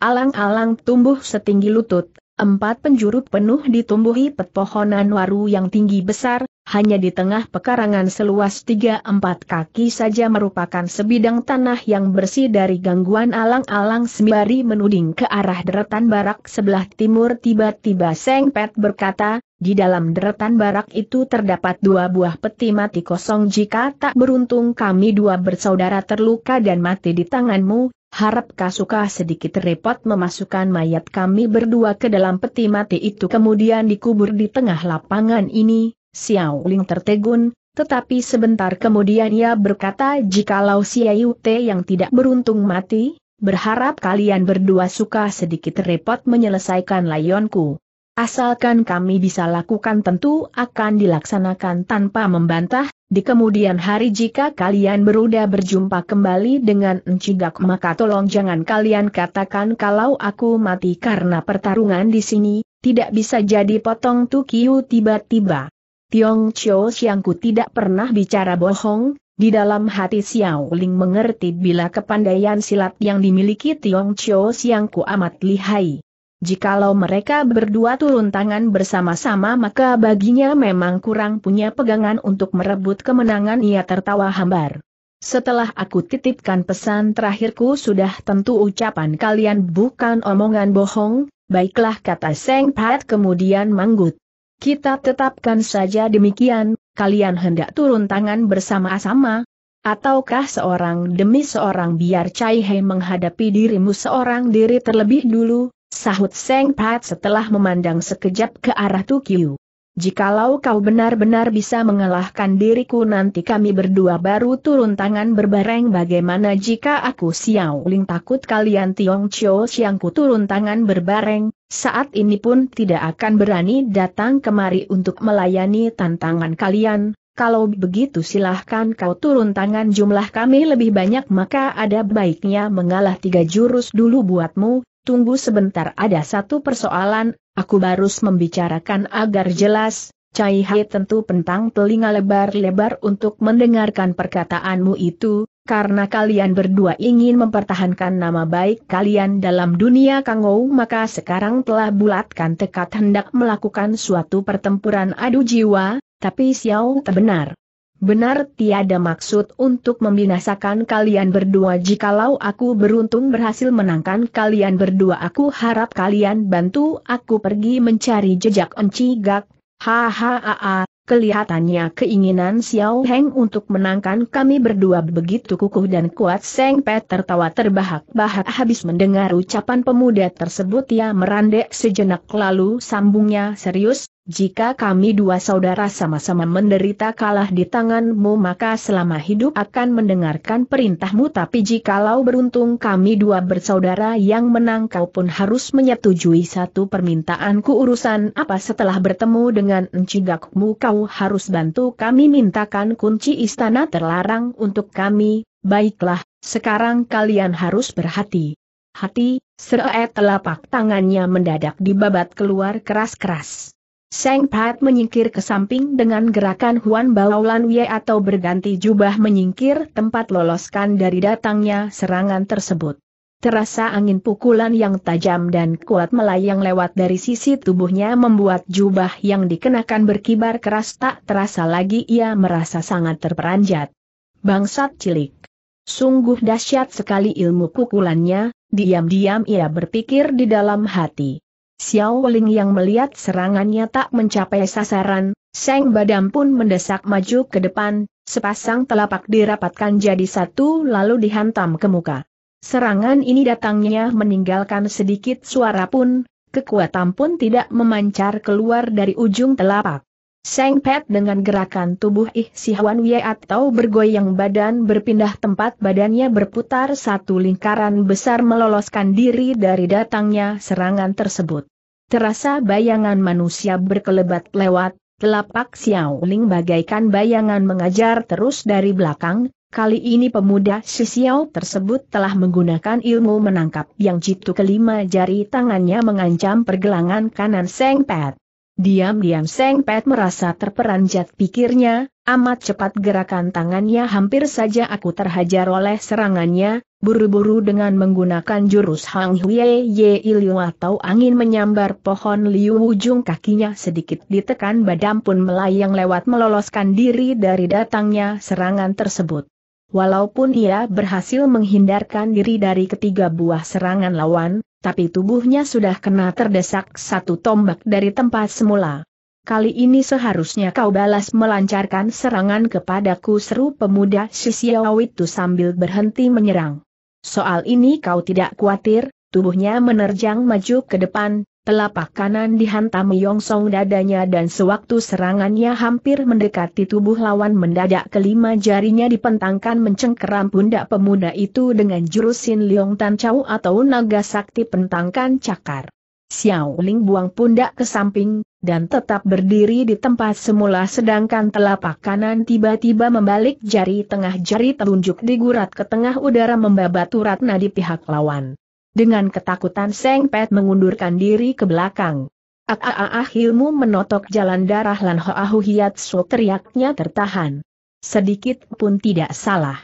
Alang-alang tumbuh setinggi lutut, empat penjuru penuh ditumbuhi pepohonan waru yang tinggi besar. Hanya di tengah pekarangan seluas tiga empat kaki saja merupakan sebidang tanah yang bersih dari gangguan. Alang-alang sembari menuding ke arah deretan barak sebelah timur, tiba-tiba Seng Pet berkata, di dalam deretan barak itu terdapat dua buah peti mati kosong. Jika tak beruntung kami dua bersaudara terluka dan mati di tanganmu, harapkah suka sedikit repot memasukkan mayat kami berdua ke dalam peti mati itu kemudian dikubur di tengah lapangan ini? Xiao Ling tertegun, tetapi sebentar kemudian ia berkata, jikalau si Yute yang tidak beruntung mati, berharap kalian berdua suka sedikit repot menyelesaikan layonku. Asalkan kami bisa lakukan tentu akan dilaksanakan tanpa membantah, di kemudian hari jika kalian berudah berjumpa kembali dengan Enci Gak maka tolong jangan kalian katakan kalau aku mati karena pertarungan di sini, tidak bisa jadi potong Tu Qiu tiba-tiba. Tiong Chiu Siangku tidak pernah bicara bohong, di dalam hati Xiao Ling mengerti bila kepandaian silat yang dimiliki Tiong Chiu Siangku amat lihai. Jikalau mereka berdua turun tangan bersama-sama maka baginya memang kurang punya pegangan untuk merebut kemenangan. Ia tertawa hambar. Setelah aku titipkan pesan terakhirku sudah tentu ucapan kalian bukan omongan bohong, baiklah kata Seng Pet kemudian manggut. Kita tetapkan saja demikian, kalian hendak turun tangan bersama-sama? Ataukah seorang demi seorang biar Cai He menghadapi dirimu seorang diri terlebih dulu? Sahut Seng Pet setelah memandang sekejap ke arah Tu Qiu. Jikalau kau benar-benar bisa mengalahkan diriku nanti kami berdua baru turun tangan berbareng. Bagaimana jika aku Xiao Ling takut kalian Tiong Chiu Siangku turun tangan berbareng, saat ini pun tidak akan berani datang kemari untuk melayani tantangan kalian. Kalau begitu silahkan kau turun tangan, jumlah kami lebih banyak maka ada baiknya mengalah tiga jurus dulu buatmu. Tunggu sebentar, ada satu persoalan, aku baru membicarakan agar jelas. Cai He tentu pentang telinga lebar-lebar untuk mendengarkan perkataanmu itu, karena kalian berdua ingin mempertahankan nama baik kalian dalam dunia Kangou maka sekarang telah bulatkan tekad hendak melakukan suatu pertempuran adu jiwa, tapi Xiao terbenar. Benar tiada maksud untuk membinasakan kalian berdua. Jikalau aku beruntung berhasil menangkan kalian berdua aku harap kalian bantu aku pergi mencari jejak Enci Gak. Hahaha, kelihatannya keinginan Xiao Heng untuk menangkan kami berdua begitu kukuh dan kuat. Seng Pet tertawa terbahak-bahak habis mendengar ucapan pemuda tersebut. Ia merandek sejenak lalu sambungnya serius. Jika kami dua saudara sama-sama menderita kalah di tanganmu maka selama hidup akan mendengarkan perintahmu, tapi jikalau beruntung kami dua bersaudara yang menang kau pun harus menyetujui satu permintaanku. Urusan apa? Setelah bertemu dengan Enci Gakmu kau harus bantu kami mintakan kunci istana terlarang untuk kami. Baiklah, sekarang kalian harus berhati-hati. Seret telapak tangannya mendadak dibabat keluar keras-keras. Seng Pet menyingkir ke samping dengan gerakan Huan Bao Lan Wei atau berganti jubah menyingkir tempat loloskan dari datangnya serangan tersebut. Terasa angin pukulan yang tajam dan kuat melayang lewat dari sisi tubuhnya membuat jubah yang dikenakan berkibar keras, tak terasa lagi ia merasa sangat terperanjat. Bangsat cilik. Sungguh dahsyat sekali ilmu pukulannya, diam-diam ia berpikir di dalam hati. Xiao Ling yang melihat serangannya tak mencapai sasaran, Seng Badam pun mendesak maju ke depan, sepasang telapak dirapatkan jadi satu lalu dihantam ke muka. Serangan ini datangnya meninggalkan sedikit suara pun, kekuatan pun tidak memancar keluar dari ujung telapak. Seng Pet dengan gerakan tubuh Ih Si Huan Wei atau bergoyang badan berpindah tempat, badannya berputar satu lingkaran besar meloloskan diri dari datangnya serangan tersebut. Terasa bayangan manusia berkelebat lewat, telapak Xiao Ling bagaikan bayangan mengajar terus dari belakang. Kali ini pemuda si Xiao tersebut telah menggunakan ilmu menangkap yang jitu, kelima jari tangannya mengancam pergelangan kanan Seng Pet. Diam-diam Seng Pet merasa terperanjat, pikirnya, amat cepat gerakan tangannya, hampir saja aku terhajar oleh serangannya. Buru-buru dengan menggunakan jurus Hang Huye Ye Liu atau angin menyambar pohon liu, ujung kakinya sedikit ditekan, badan pun melayang lewat meloloskan diri dari datangnya serangan tersebut. Walaupun ia berhasil menghindarkan diri dari ketiga buah serangan lawan, tapi tubuhnya sudah kena terdesak satu tombak dari tempat semula. Kali ini seharusnya kau balas melancarkan serangan kepadaku, seru pemuda si Xiao itu sambil berhenti menyerang. Soal ini kau tidak khawatir, tubuhnya menerjang maju ke depan, Telapak kanan dihantam yongsong dadanya dan sewaktu serangannya hampir mendekati tubuh lawan mendadak kelima jarinya dipentangkan mencengkeram pundak pemuda itu dengan jurus Sin Leong Tan Chau atau naga sakti pentangkan cakar. Xiao Ling buang pundak ke samping, dan tetap berdiri di tempat semula sedangkan telapak kanan tiba-tiba membalik jari tengah jari telunjuk digurat ke tengah udara membabat uratna di pihak lawan. Dengan ketakutan Seng Pet mengundurkan diri ke belakang. "Ah, ilmu menotok jalan darah Lan Hoahu Hiat So," teriaknya tertahan. "Sedikit pun tidak salah.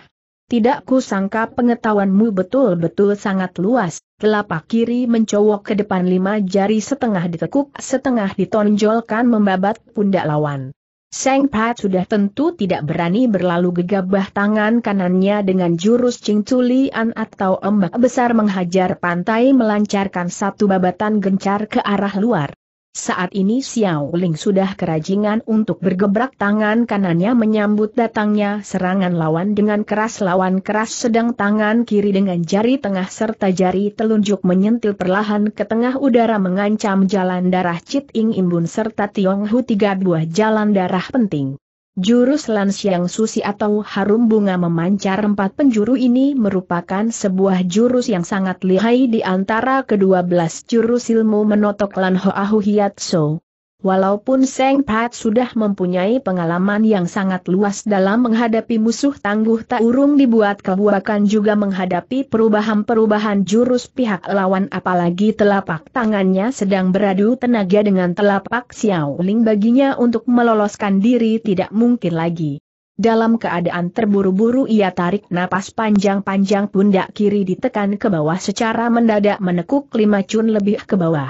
Tidak kusangka pengetahuanmu betul-betul sangat luas." Telapak kiri mencowok ke depan lima jari setengah ditekuk setengah ditonjolkan membabat pundak lawan. Seng Pet sudah tentu tidak berani berlalu gegabah tangan kanannya dengan jurus cinculian atau ombak besar menghajar pantai melancarkan satu babatan gencar ke arah luar. Saat ini Xiao Ling sudah kerajingan untuk bergebrak tangan kanannya menyambut datangnya serangan lawan dengan keras lawan keras sedang tangan kiri dengan jari tengah serta jari telunjuk menyentil perlahan ke tengah udara mengancam jalan darah Cit Ing Imbun serta Tiong Hu tiga buah jalan darah penting. Jurus Lan Siang Susi atau Harum Bunga memancar empat penjuru ini merupakan sebuah jurus yang sangat lihai di antara kedua belas jurus ilmu menotok Lan Hoahu Hiat So. Walaupun Seng Pet sudah mempunyai pengalaman yang sangat luas dalam menghadapi musuh tangguh tak urung dibuat kebuakan juga menghadapi perubahan-perubahan jurus pihak lawan apalagi telapak tangannya sedang beradu tenaga dengan telapak Xiao Ling baginya untuk meloloskan diri tidak mungkin lagi. Dalam keadaan terburu-buru ia tarik napas panjang-panjang pundak kiri ditekan ke bawah secara mendadak menekuk lima cun lebih ke bawah.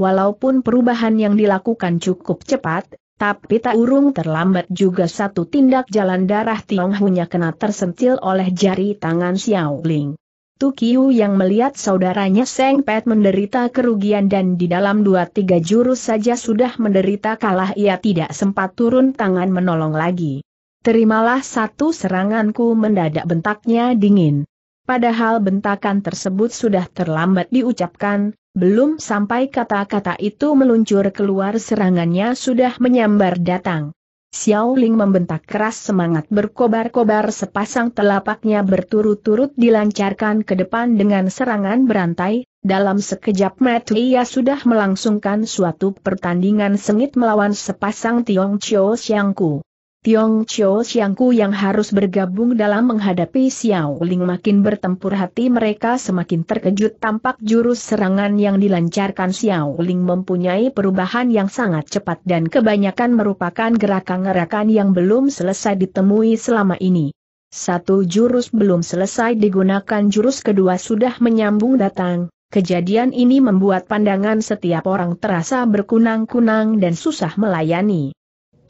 Walaupun perubahan yang dilakukan cukup cepat, tapi tak urung terlambat juga satu tindak jalan darah Tiong Hu-nya kena tersentil oleh jari tangan Xiao Ling. Tu Qiu yang melihat saudaranya Seng Pet menderita kerugian dan di dalam dua tiga jurus saja sudah menderita kalah ia tidak sempat turun tangan menolong lagi. "Terimalah satu seranganku," mendadak bentaknya dingin. Padahal bentakan tersebut sudah terlambat diucapkan. Belum sampai kata-kata itu meluncur keluar serangannya sudah menyambar datang. Xiao Ling membentak keras semangat berkobar-kobar sepasang telapaknya berturut-turut dilancarkan ke depan dengan serangan berantai, dalam sekejap mata ia sudah melangsungkan suatu pertandingan sengit melawan sepasang Tiong Chiu Siangku. Tiong Chiu Siangku yang harus bergabung dalam menghadapi Xiao Ling makin bertempur hati mereka semakin terkejut tampak jurus serangan yang dilancarkan Xiao Ling mempunyai perubahan yang sangat cepat dan kebanyakan merupakan gerakan-gerakan yang belum selesai ditemui selama ini. Satu jurus belum selesai digunakan jurus kedua sudah menyambung datang. Kejadian ini membuat pandangan setiap orang terasa berkunang-kunang dan susah melayani.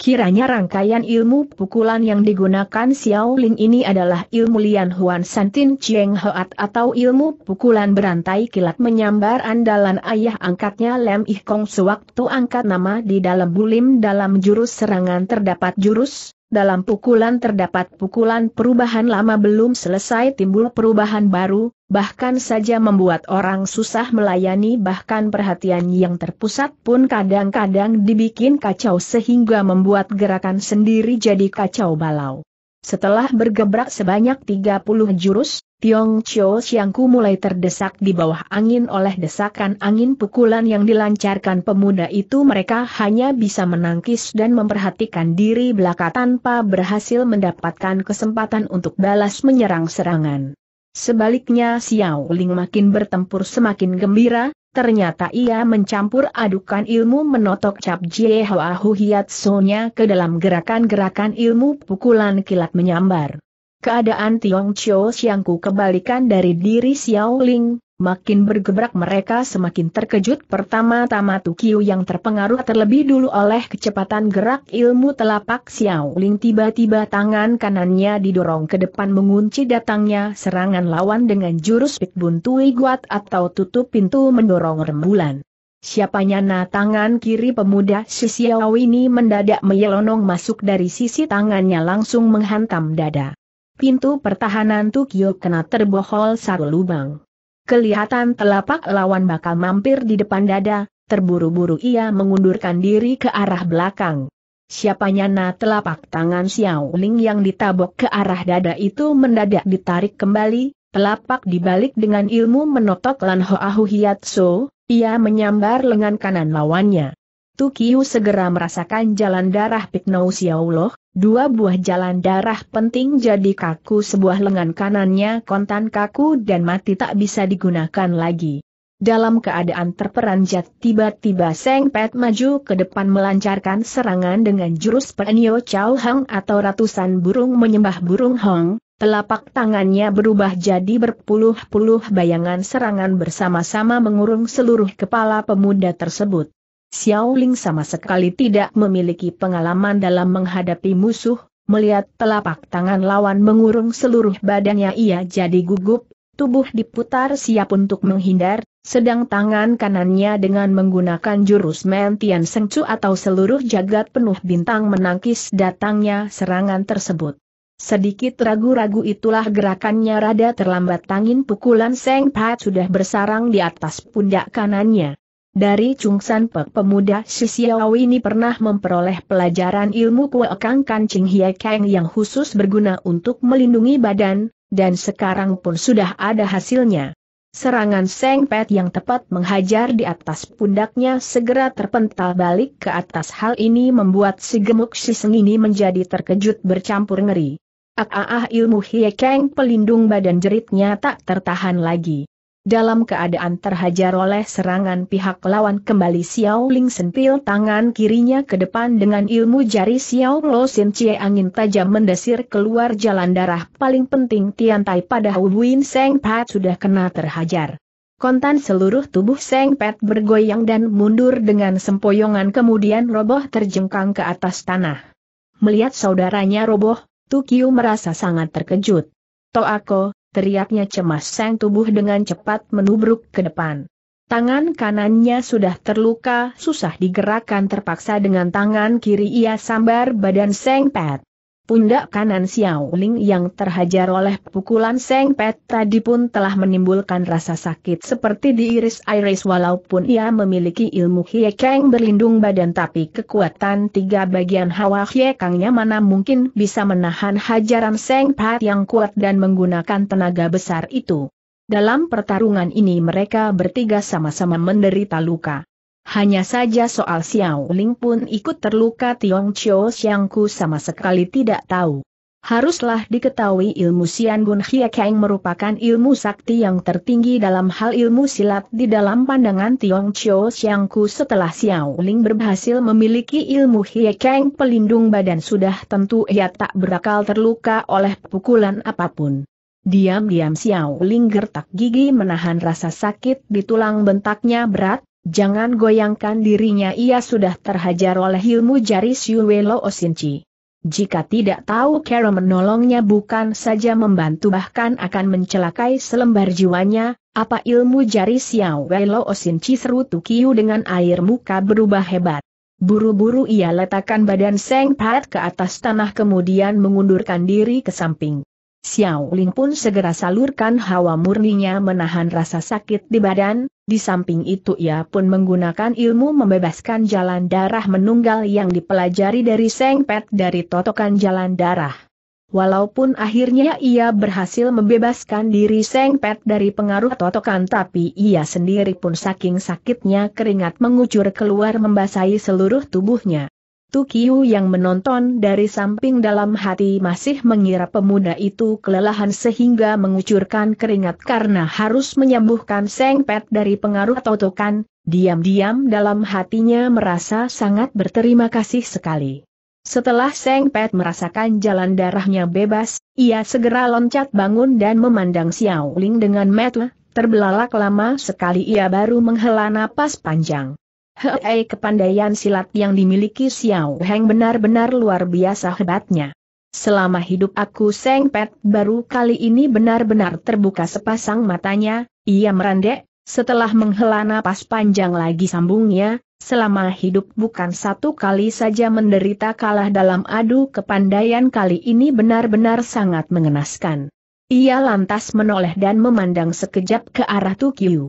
Kiranya rangkaian ilmu pukulan yang digunakan Xiao Ling ini adalah ilmu Lian Huan Santin Chieng Hoat atau ilmu pukulan berantai kilat menyambar andalan ayah angkatnya Lam Ihkong sewaktu angkat nama di dalam bulim dalam jurus serangan terdapat jurus, dalam pukulan terdapat pukulan perubahan lama belum selesai timbul perubahan baru, bahkan saja membuat orang susah melayani bahkan perhatian yang terpusat pun kadang-kadang dibikin kacau sehingga membuat gerakan sendiri jadi kacau balau. Setelah bergebrak sebanyak tiga puluh jurus, Tiong Chiu Siangku mulai terdesak di bawah angin oleh desakan angin pukulan yang dilancarkan pemuda itu mereka hanya bisa menangkis dan memperhatikan diri belaka tanpa berhasil mendapatkan kesempatan untuk balas menyerang serangan. Sebaliknya Xiao Ling makin bertempur semakin gembira, ternyata ia mencampur adukan ilmu menotok cap Jie Hoa Hu Hiat So-nya ke dalam gerakan-gerakan ilmu pukulan kilat menyambar. Keadaan Tiong Chiu Siangku kebalikan dari diri Xiao Ling, makin bergebrak mereka semakin terkejut pertama-tama Tu Qiu yang terpengaruh terlebih dulu oleh kecepatan gerak ilmu telapak Xiao Ling tiba-tiba tangan kanannya didorong ke depan mengunci datangnya serangan lawan dengan jurus Pik Bun Tui Guat atau tutup pintu mendorong rembulan. Siapanya na tangan kiri pemuda si Xiao ini mendadak menyelonong masuk dari sisi tangannya langsung menghantam dada. Pintu pertahanan Tu Qiu kena terbohol satu lubang. Kelihatan telapak lawan bakal mampir di depan dada, Terburu-buru ia mengundurkan diri ke arah belakang. Siapa nyana telapak tangan Xiao Ling yang ditabok ke arah dada itu mendadak ditarik kembali, telapak dibalik dengan ilmu menotok Lan Hoa Hu Hiatso, ia menyambar lengan kanan lawannya. Tu Qiu segera merasakan jalan darah Piknau Xiao Loh, dua buah jalan darah penting jadi kaku, sebuah lengan kanannya kontan kaku dan mati tak bisa digunakan lagi. Dalam keadaan terperanjat tiba-tiba Seng Pet maju ke depan melancarkan serangan dengan jurus Penio Chao Hang atau ratusan burung menyembah burung Hong, telapak tangannya berubah jadi berpuluh-puluh bayangan serangan bersama-sama mengurung seluruh kepala pemuda tersebut. Xiao Ling sama sekali tidak memiliki pengalaman dalam menghadapi musuh, melihat telapak tangan lawan mengurung seluruh badannya ia jadi gugup, tubuh diputar siap untuk menghindar, sedang tangan kanannya dengan menggunakan jurus Mentian Sengcu atau seluruh jagat penuh bintang menangkis datangnya serangan tersebut. Sedikit ragu-ragu itulah gerakannya rada terlambat, angin pukulan Seng Pet sudah bersarang di atas pundak kanannya. Dari Cungsan Pek pemuda si Xiao ini pernah memperoleh pelajaran ilmu Kue Kang Kancing Hie Kang yang khusus berguna untuk melindungi badan, dan sekarang pun sudah ada hasilnya. Serangan Seng Pet yang tepat menghajar di atas pundaknya segera terpental balik ke atas, hal ini membuat si gemuk si Seng ini menjadi terkejut bercampur ngeri. Ah ah, ilmu Hie Kang pelindung badan, jeritnya tak tertahan lagi. Dalam keadaan terhajar oleh serangan pihak lawan kembali Xiao Ling sentil tangan kirinya ke depan dengan ilmu jari Xiao Lo Sin Cie, angin tajam mendesir keluar jalan darah paling penting Tian Tai pada Huwin. Seng Pet sudah kena terhajar. Kontan seluruh tubuh Seng Pet bergoyang dan mundur dengan sempoyongan kemudian roboh terjengkang ke atas tanah. Melihat saudaranya roboh, Tu Qiu merasa sangat terkejut. Toako, teriaknya cemas, sang tubuh dengan cepat menubruk ke depan. Tangan kanannya sudah terluka, susah digerakkan, terpaksa dengan tangan kiri ia sambar badan Seng Pet. Pundak kanan Xiao Ling yang terhajar oleh pukulan Seng Pet tadi pun telah menimbulkan rasa sakit seperti diiris-iris, walaupun ia memiliki ilmu Hie Kang berlindung badan tapi kekuatan tiga bagian hawa Hie Kangnya mana mungkin bisa menahan hajaran Seng Pet yang kuat dan menggunakan tenaga besar itu. Dalam pertarungan ini mereka bertiga sama-sama menderita luka. Hanya saja soal Xiao Ling pun ikut terluka, Tiong Chiu Siangku sama sekali tidak tahu. Haruslah diketahui ilmu Sian Bun Hie Kang merupakan ilmu sakti yang tertinggi dalam hal ilmu silat di dalam pandangan Tiong Chiu Siangku. Setelah Xiao Ling berhasil memiliki ilmu Hie Kang pelindung badan sudah tentu ia tak berakal terluka oleh pukulan apapun. Diam-diam Xiao Ling gertak gigi menahan rasa sakit di tulang, bentaknya berat. Jangan goyangkan dirinya, ia sudah terhajar oleh ilmu jari Siwe Lo Osinci. Jika tidak tahu cara menolongnya bukan saja membantu bahkan akan mencelakai selembar jiwanya. Apa ilmu jari Siwe Lo Osinci, seru Tu Qiu dengan air muka berubah hebat. Buru-buru ia letakkan badan Seng Pet ke atas tanah kemudian mengundurkan diri ke samping. Xiao Ling pun segera salurkan hawa murninya menahan rasa sakit di badan, di samping itu ia pun menggunakan ilmu membebaskan jalan darah menunggal yang dipelajari dari Seng Pet dari totokan jalan darah. Walaupun akhirnya ia berhasil membebaskan diri Seng Pet dari pengaruh totokan, tapi ia sendiri pun saking sakitnya keringat mengucur keluar membasahi seluruh tubuhnya. Tu Qiu yang menonton dari samping dalam hati masih mengira pemuda itu kelelahan sehingga mengucurkan keringat karena harus menyembuhkan Seng Pet dari pengaruh totokan, diam-diam dalam hatinya merasa sangat berterima kasih sekali. Setelah Seng Pet merasakan jalan darahnya bebas, ia segera loncat bangun dan memandang Xiao Ling dengan mata terbelalak, lama sekali ia baru menghela napas panjang. Hei, kepandaian silat yang dimiliki Xiao Heng benar-benar luar biasa hebatnya. Selama hidup aku Seng Pet baru kali ini benar-benar terbuka sepasang matanya, ia merandek, setelah menghela napas panjang lagi sambungnya, selama hidup bukan satu kali saja menderita kalah dalam adu kepandaian, kali ini benar-benar sangat mengenaskan. Ia lantas menoleh dan memandang sekejap ke arah Tu Qiu.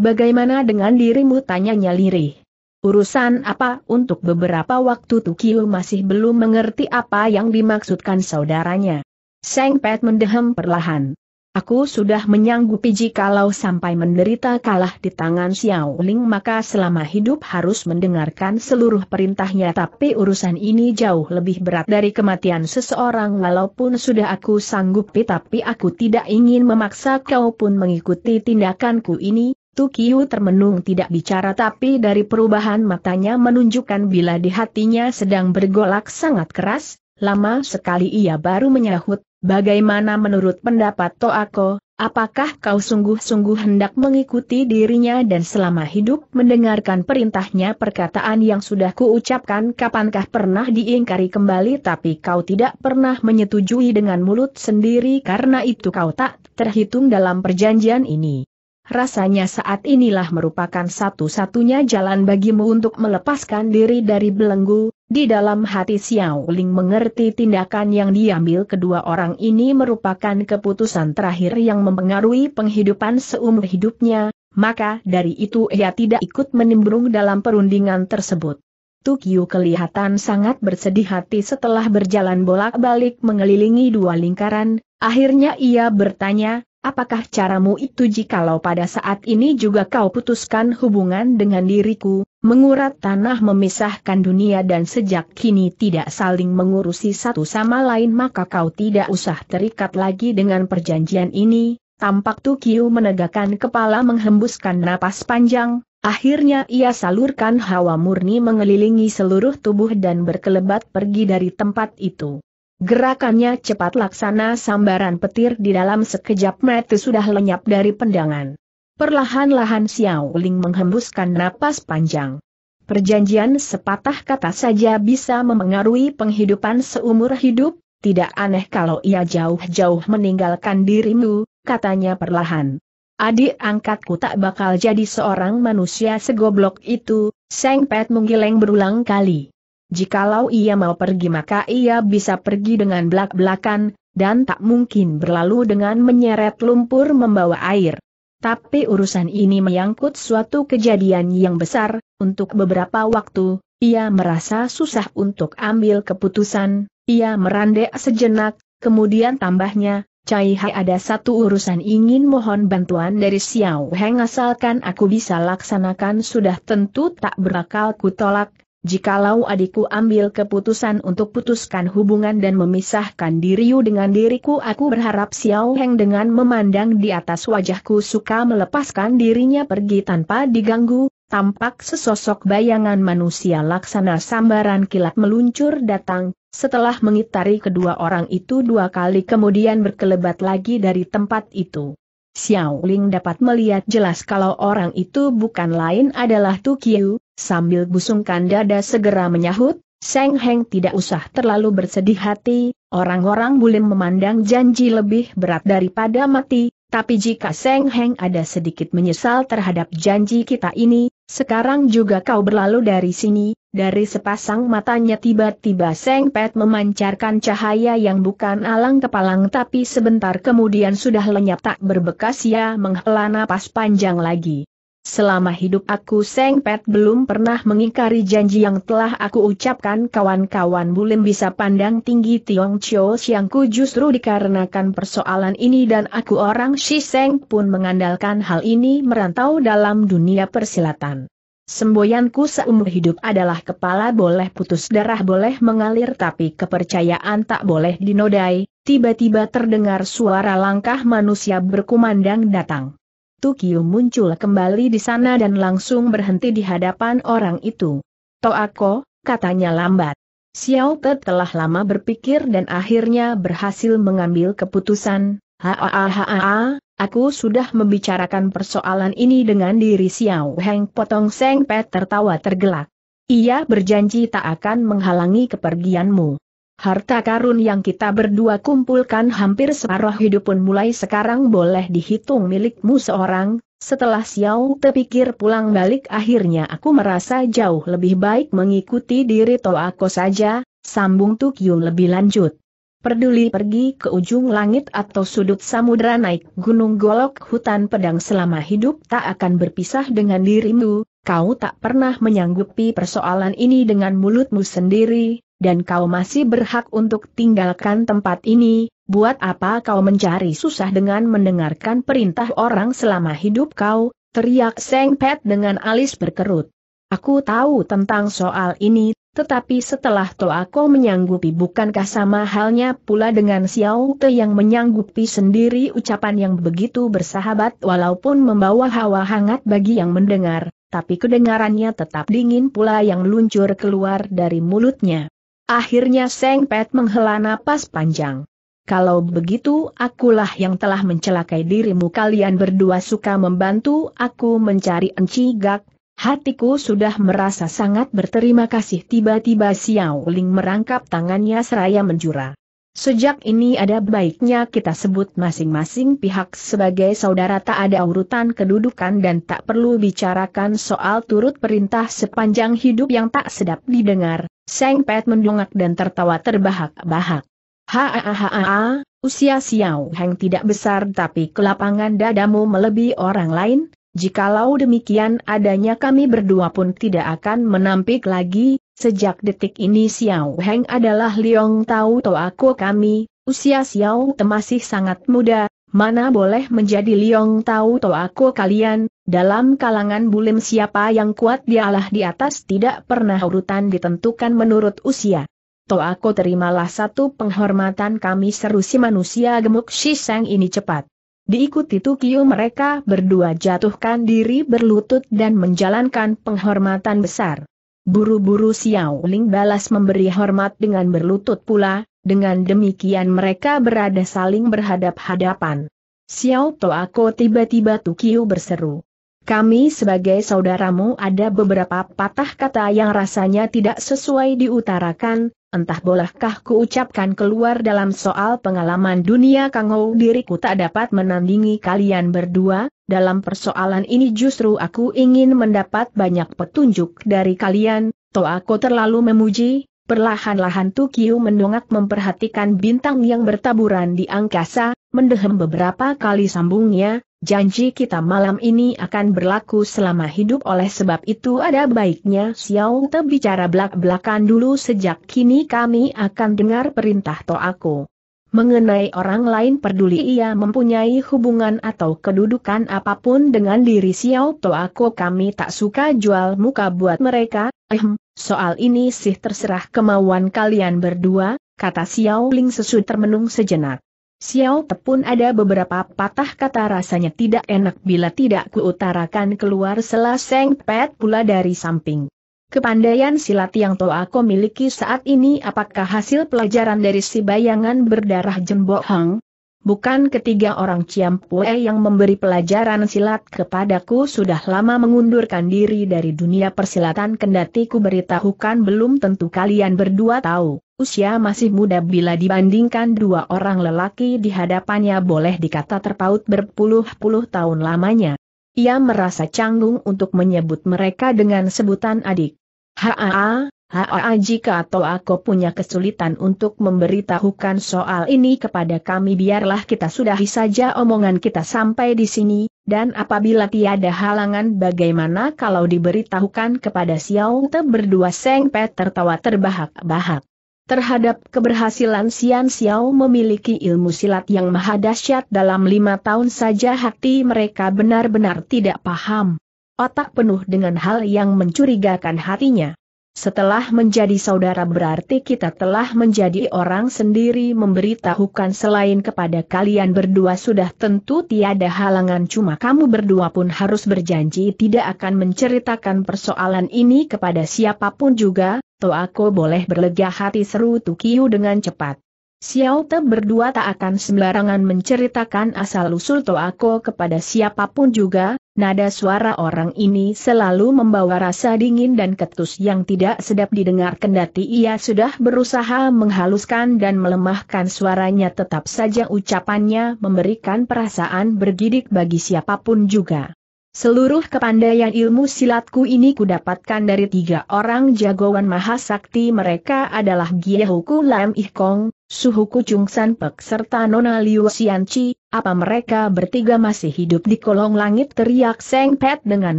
Bagaimana dengan dirimu, tanyanya lirih. Urusan apa? Untuk beberapa waktu Tu Qiu masih belum mengerti apa yang dimaksudkan saudaranya. Seng Pet mendehem perlahan. Aku sudah menyanggupi jikalau sampai menderita kalah di tangan Xiao Ling maka selama hidup harus mendengarkan seluruh perintahnya, tapi urusan ini jauh lebih berat dari kematian seseorang. Walaupun sudah aku sanggupi tapi aku tidak ingin memaksa kau pun mengikuti tindakanku ini. Tu Qiu termenung tidak bicara, tapi dari perubahan matanya menunjukkan bila di hatinya sedang bergolak sangat keras. Lama sekali ia baru menyahut, bagaimana menurut pendapat Toako, apakah kau sungguh-sungguh hendak mengikuti dirinya dan selama hidup mendengarkan perintahnya? Perkataan yang sudah kuucapkan kapankah pernah diingkari kembali, tapi kau tidak pernah menyetujui dengan mulut sendiri, karena itu kau tak terhitung dalam perjanjian ini. Rasanya saat inilah merupakan satu-satunya jalan bagimu untuk melepaskan diri dari belenggu. Di dalam hati Xiao Ling mengerti tindakan yang diambil kedua orang ini merupakan keputusan terakhir yang mempengaruhi penghidupan seumur hidupnya, maka dari itu ia tidak ikut menimbrung dalam perundingan tersebut. Tu Qiu kelihatan sangat bersedih hati setelah berjalan bolak-balik mengelilingi dua lingkaran, akhirnya ia bertanya, apakah caramu itu jikalau pada saat ini juga kau putuskan hubungan dengan diriku, mengurat tanah memisahkan dunia dan sejak kini tidak saling mengurusi satu sama lain, maka kau tidak usah terikat lagi dengan perjanjian ini. Tampak Tu Qiu menegakkan kepala menghembuskan napas panjang, akhirnya ia salurkan hawa murni mengelilingi seluruh tubuh dan berkelebat pergi dari tempat itu. Gerakannya cepat laksana sambaran petir, di dalam sekejap mata sudah lenyap dari pandangan. Perlahan-lahan Xiao Ling menghembuskan napas panjang. Perjanjian sepatah kata saja bisa memengaruhi penghidupan seumur hidup, tidak aneh kalau ia jauh-jauh meninggalkan dirimu, katanya perlahan. Adik angkatku tak bakal jadi seorang manusia segoblok itu, Seng Pet menggeleng berulang kali. Jikalau ia mau pergi maka ia bisa pergi dengan belak-belakan, dan tak mungkin berlalu dengan menyeret lumpur membawa air. Tapi urusan ini menyangkut suatu kejadian yang besar, untuk beberapa waktu, ia merasa susah untuk ambil keputusan, ia merandek sejenak, kemudian tambahnya, Cai He ada satu urusan ingin mohon bantuan dari Xiao Heng, asalkan aku bisa laksanakan sudah tentu tak berakal ku tolak. Jikalau adikku ambil keputusan untuk putuskan hubungan dan memisahkan diriu dengan diriku, aku berharap Xiao Heng dengan memandang di atas wajahku suka melepaskan dirinya pergi tanpa diganggu. Tampak sesosok bayangan manusia laksana sambaran kilat meluncur datang, setelah mengitari kedua orang itu dua kali kemudian berkelebat lagi dari tempat itu. Xiao Ling dapat melihat jelas kalau orang itu bukan lain adalah Tu Qiu. Sambil busungkan dada segera menyahut, Seng Heng tidak usah terlalu bersedih hati, orang-orang boleh memandang janji lebih berat daripada mati, tapi jika Seng Heng ada sedikit menyesal terhadap janji kita ini, sekarang juga kau berlalu dari sini. Dari sepasang matanya tiba-tiba Seng Pet memancarkan cahaya yang bukan alang kepalang, tapi sebentar kemudian sudah lenyap tak berbekas. Ia menghela napas panjang lagi. Selama hidup aku Seng Pet belum pernah mengingkari janji yang telah aku ucapkan. Kawan-kawan belum bisa pandang tinggi Tiong Chiu Siangku justru dikarenakan persoalan ini, dan aku orang Shi Seng pun mengandalkan hal ini merantau dalam dunia persilatan. Semboyanku seumur hidup adalah kepala boleh putus, darah boleh mengalir, tapi kepercayaan tak boleh dinodai. Tiba-tiba terdengar suara langkah manusia berkumandang datang. Tu Qiu muncul kembali di sana dan langsung berhenti di hadapan orang itu. Toako, katanya lambat. Xiao Tet telah lama berpikir dan akhirnya berhasil mengambil keputusan. Hahaha, aku sudah membicarakan persoalan ini dengan diri Xiao Heng, potong Seng Pet tertawa tergelak. Ia berjanji tak akan menghalangi kepergianmu. Harta karun yang kita berdua kumpulkan hampir separuh hidup pun mulai sekarang boleh dihitung milikmu seorang. Setelah Xiao terpikir pulang balik, akhirnya aku merasa jauh lebih baik mengikuti diri Toako saja, sambung Tu Qiu lebih lanjut. Peduli pergi ke ujung langit atau sudut samudera, naik gunung golok hutan pedang, selama hidup tak akan berpisah dengan dirimu, kau tak pernah menyanggupi persoalan ini dengan mulutmu sendiri, dan kau masih berhak untuk tinggalkan tempat ini. Buat apa kau mencari susah dengan mendengarkan perintah orang selama hidup kau? Teriak Seng Pet dengan alis berkerut. Aku tahu tentang soal ini, tetapi setelah Toa kau menyanggupi, bukankah sama halnya pula dengan Xiao Te yang menyanggupi sendiri? Ucapan yang begitu bersahabat walaupun membawa hawa hangat bagi yang mendengar, tapi kedengarannya tetap dingin pula yang luncur keluar dari mulutnya. Akhirnya Seng Pet menghela napas panjang. Kalau begitu, akulah yang telah mencelakai dirimu. Kalian berdua suka membantu aku mencari Enci Gak. Hatiku sudah merasa sangat berterima kasih. Tiba-tiba Xiao Ling merangkap tangannya seraya menjura. Sejak ini ada baiknya kita sebut masing-masing pihak sebagai saudara. Tak ada urutan kedudukan dan tak perlu bicarakan soal turut perintah sepanjang hidup yang tak sedap didengar. Seng Pet mendongak dan tertawa terbahak-bahak. Hahaha, usia Xiao Hang tidak besar tapi kelapangan dadamu melebihi orang lain. Jikalau demikian adanya, kami berdua pun tidak akan menampik lagi. Sejak detik ini Xiao Hang adalah Liong Tau Toako kami. Usia Xiao Te masih sangat muda, mana boleh menjadi Liong Tau Toako kalian. Dalam kalangan bulim siapa yang kuat dialah di atas. Tidak pernah urutan ditentukan menurut usia. Toako terimalah satu penghormatan kami, seru si manusia gemuk Shisang ini cepat. Diikuti Tu Qiu, mereka berdua jatuhkan diri berlutut dan menjalankan penghormatan besar. Buru-buru Xiao Ling balas memberi hormat dengan berlutut pula, dengan demikian mereka berada saling berhadap-hadapan. Xiao Toako, tiba-tiba Tu Qiu berseru. Kami sebagai saudaramu. Ada beberapa patah kata yang rasanya tidak sesuai diutarakan. Entah bolehkah kuucapkan keluar. Dalam soal pengalaman dunia kangou, diriku tak dapat menandingi kalian berdua. Dalam persoalan ini justru aku ingin mendapat banyak petunjuk dari kalian. Toako terlalu memuji. Perlahan-lahan Tu Qiu mendongak memperhatikan bintang yang bertaburan di angkasa, mendehem beberapa kali sambungnya. Janji kita malam ini akan berlaku selama hidup, oleh sebab itu ada baiknya Xiao Te bicara belak-belakan dulu. Sejak kini kami akan dengar perintah Toako. Mengenai orang lain, peduli ia mempunyai hubungan atau kedudukan apapun dengan diri Xiao Toako, kami tak suka jual muka buat mereka. Ehm, soal ini sih terserah kemauan kalian berdua, kata Xiao Ling sesu termenung sejenak. Xiao Te pun ada beberapa patah kata rasanya tidak enak bila tidak kuutarakan keluar, sela Seng Pet pula dari samping. Kepandaian silat yang Toako miliki saat ini apakah hasil pelajaran dari si bayangan berdarah Jenbok Hang? Bukan, ketiga orang Ciampue yang memberi pelajaran silat kepadaku sudah lama mengundurkan diri dari dunia persilatan. Kendati ku beritahukan belum tentu kalian berdua tahu. Usia masih muda bila dibandingkan dua orang lelaki di hadapannya, boleh dikata terpaut berpuluh-puluh tahun lamanya. Ia merasa canggung untuk menyebut mereka dengan sebutan adik. Haa, haa, jika Toako punya kesulitan untuk memberitahukan soal ini kepada kami, biarlah kita sudahi saja omongan kita sampai di sini. Dan apabila tiada halangan, bagaimana kalau diberitahukan kepada Xiao Te berdua? Seng Pet tertawa terbahak-bahak. Terhadap keberhasilan Sian Xiao memiliki ilmu silat yang maha dahsyat, dalam lima tahun saja hati mereka benar-benar tidak paham. Otak penuh dengan hal yang mencurigakan hatinya. Setelah menjadi saudara berarti kita telah menjadi orang sendiri. Memberitahukan selain kepada kalian berdua sudah tentu tiada halangan, cuma kamu berdua pun harus berjanji tidak akan menceritakan persoalan ini kepada siapapun juga. Toako boleh berlega hati, seru Tu Qiu dengan cepat. Xiao Te berdua tak akan sembarangan menceritakan asal-usul Toako kepada siapapun juga. Nada suara orang ini selalu membawa rasa dingin dan ketus yang tidak sedap didengar. Kendati ia sudah berusaha menghaluskan dan melemahkan suaranya, tetap saja ucapannya memberikan perasaan bergidik bagi siapapun juga. Seluruh kepandaian ilmu silatku ini kudapatkan dari tiga orang jagoan mahasakti. Mereka adalah Giehoku Lam Ihkong, Suhuku Cungsan Pek serta Nona Liu Sianci. Apa mereka bertiga masih hidup di kolong langit? Teriak Seng Pet dengan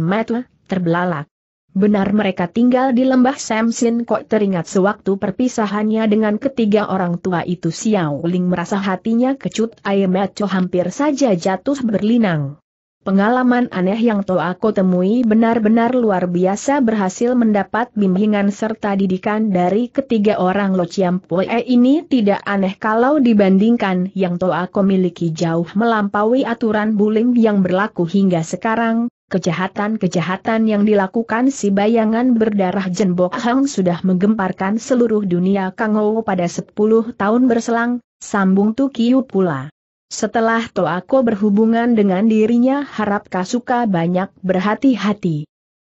mata terbelalak. Benar mereka tinggal di Lembah Samsin. Kok teringat sewaktu perpisahannya dengan ketiga orang tua itu. Xiao Ling merasa hatinya kecut air mata hampir saja jatuh berlinang. Pengalaman aneh yang toh aku temui benar-benar luar biasa. Berhasil mendapat bimbingan serta didikan dari ketiga orang Lo Ciampoe ini tidak aneh kalau dibandingkan yang toh aku miliki. Jauh melampaui aturan bullying yang berlaku hingga sekarang, kejahatan-kejahatan yang dilakukan si bayangan berdarah Jenbok Hang sudah menggemparkan seluruh dunia Kangou pada sepuluh tahun berselang, sambung Tu Qiu pula. Setelah Toako berhubungan dengan dirinya, harapkah suka banyak berhati-hati.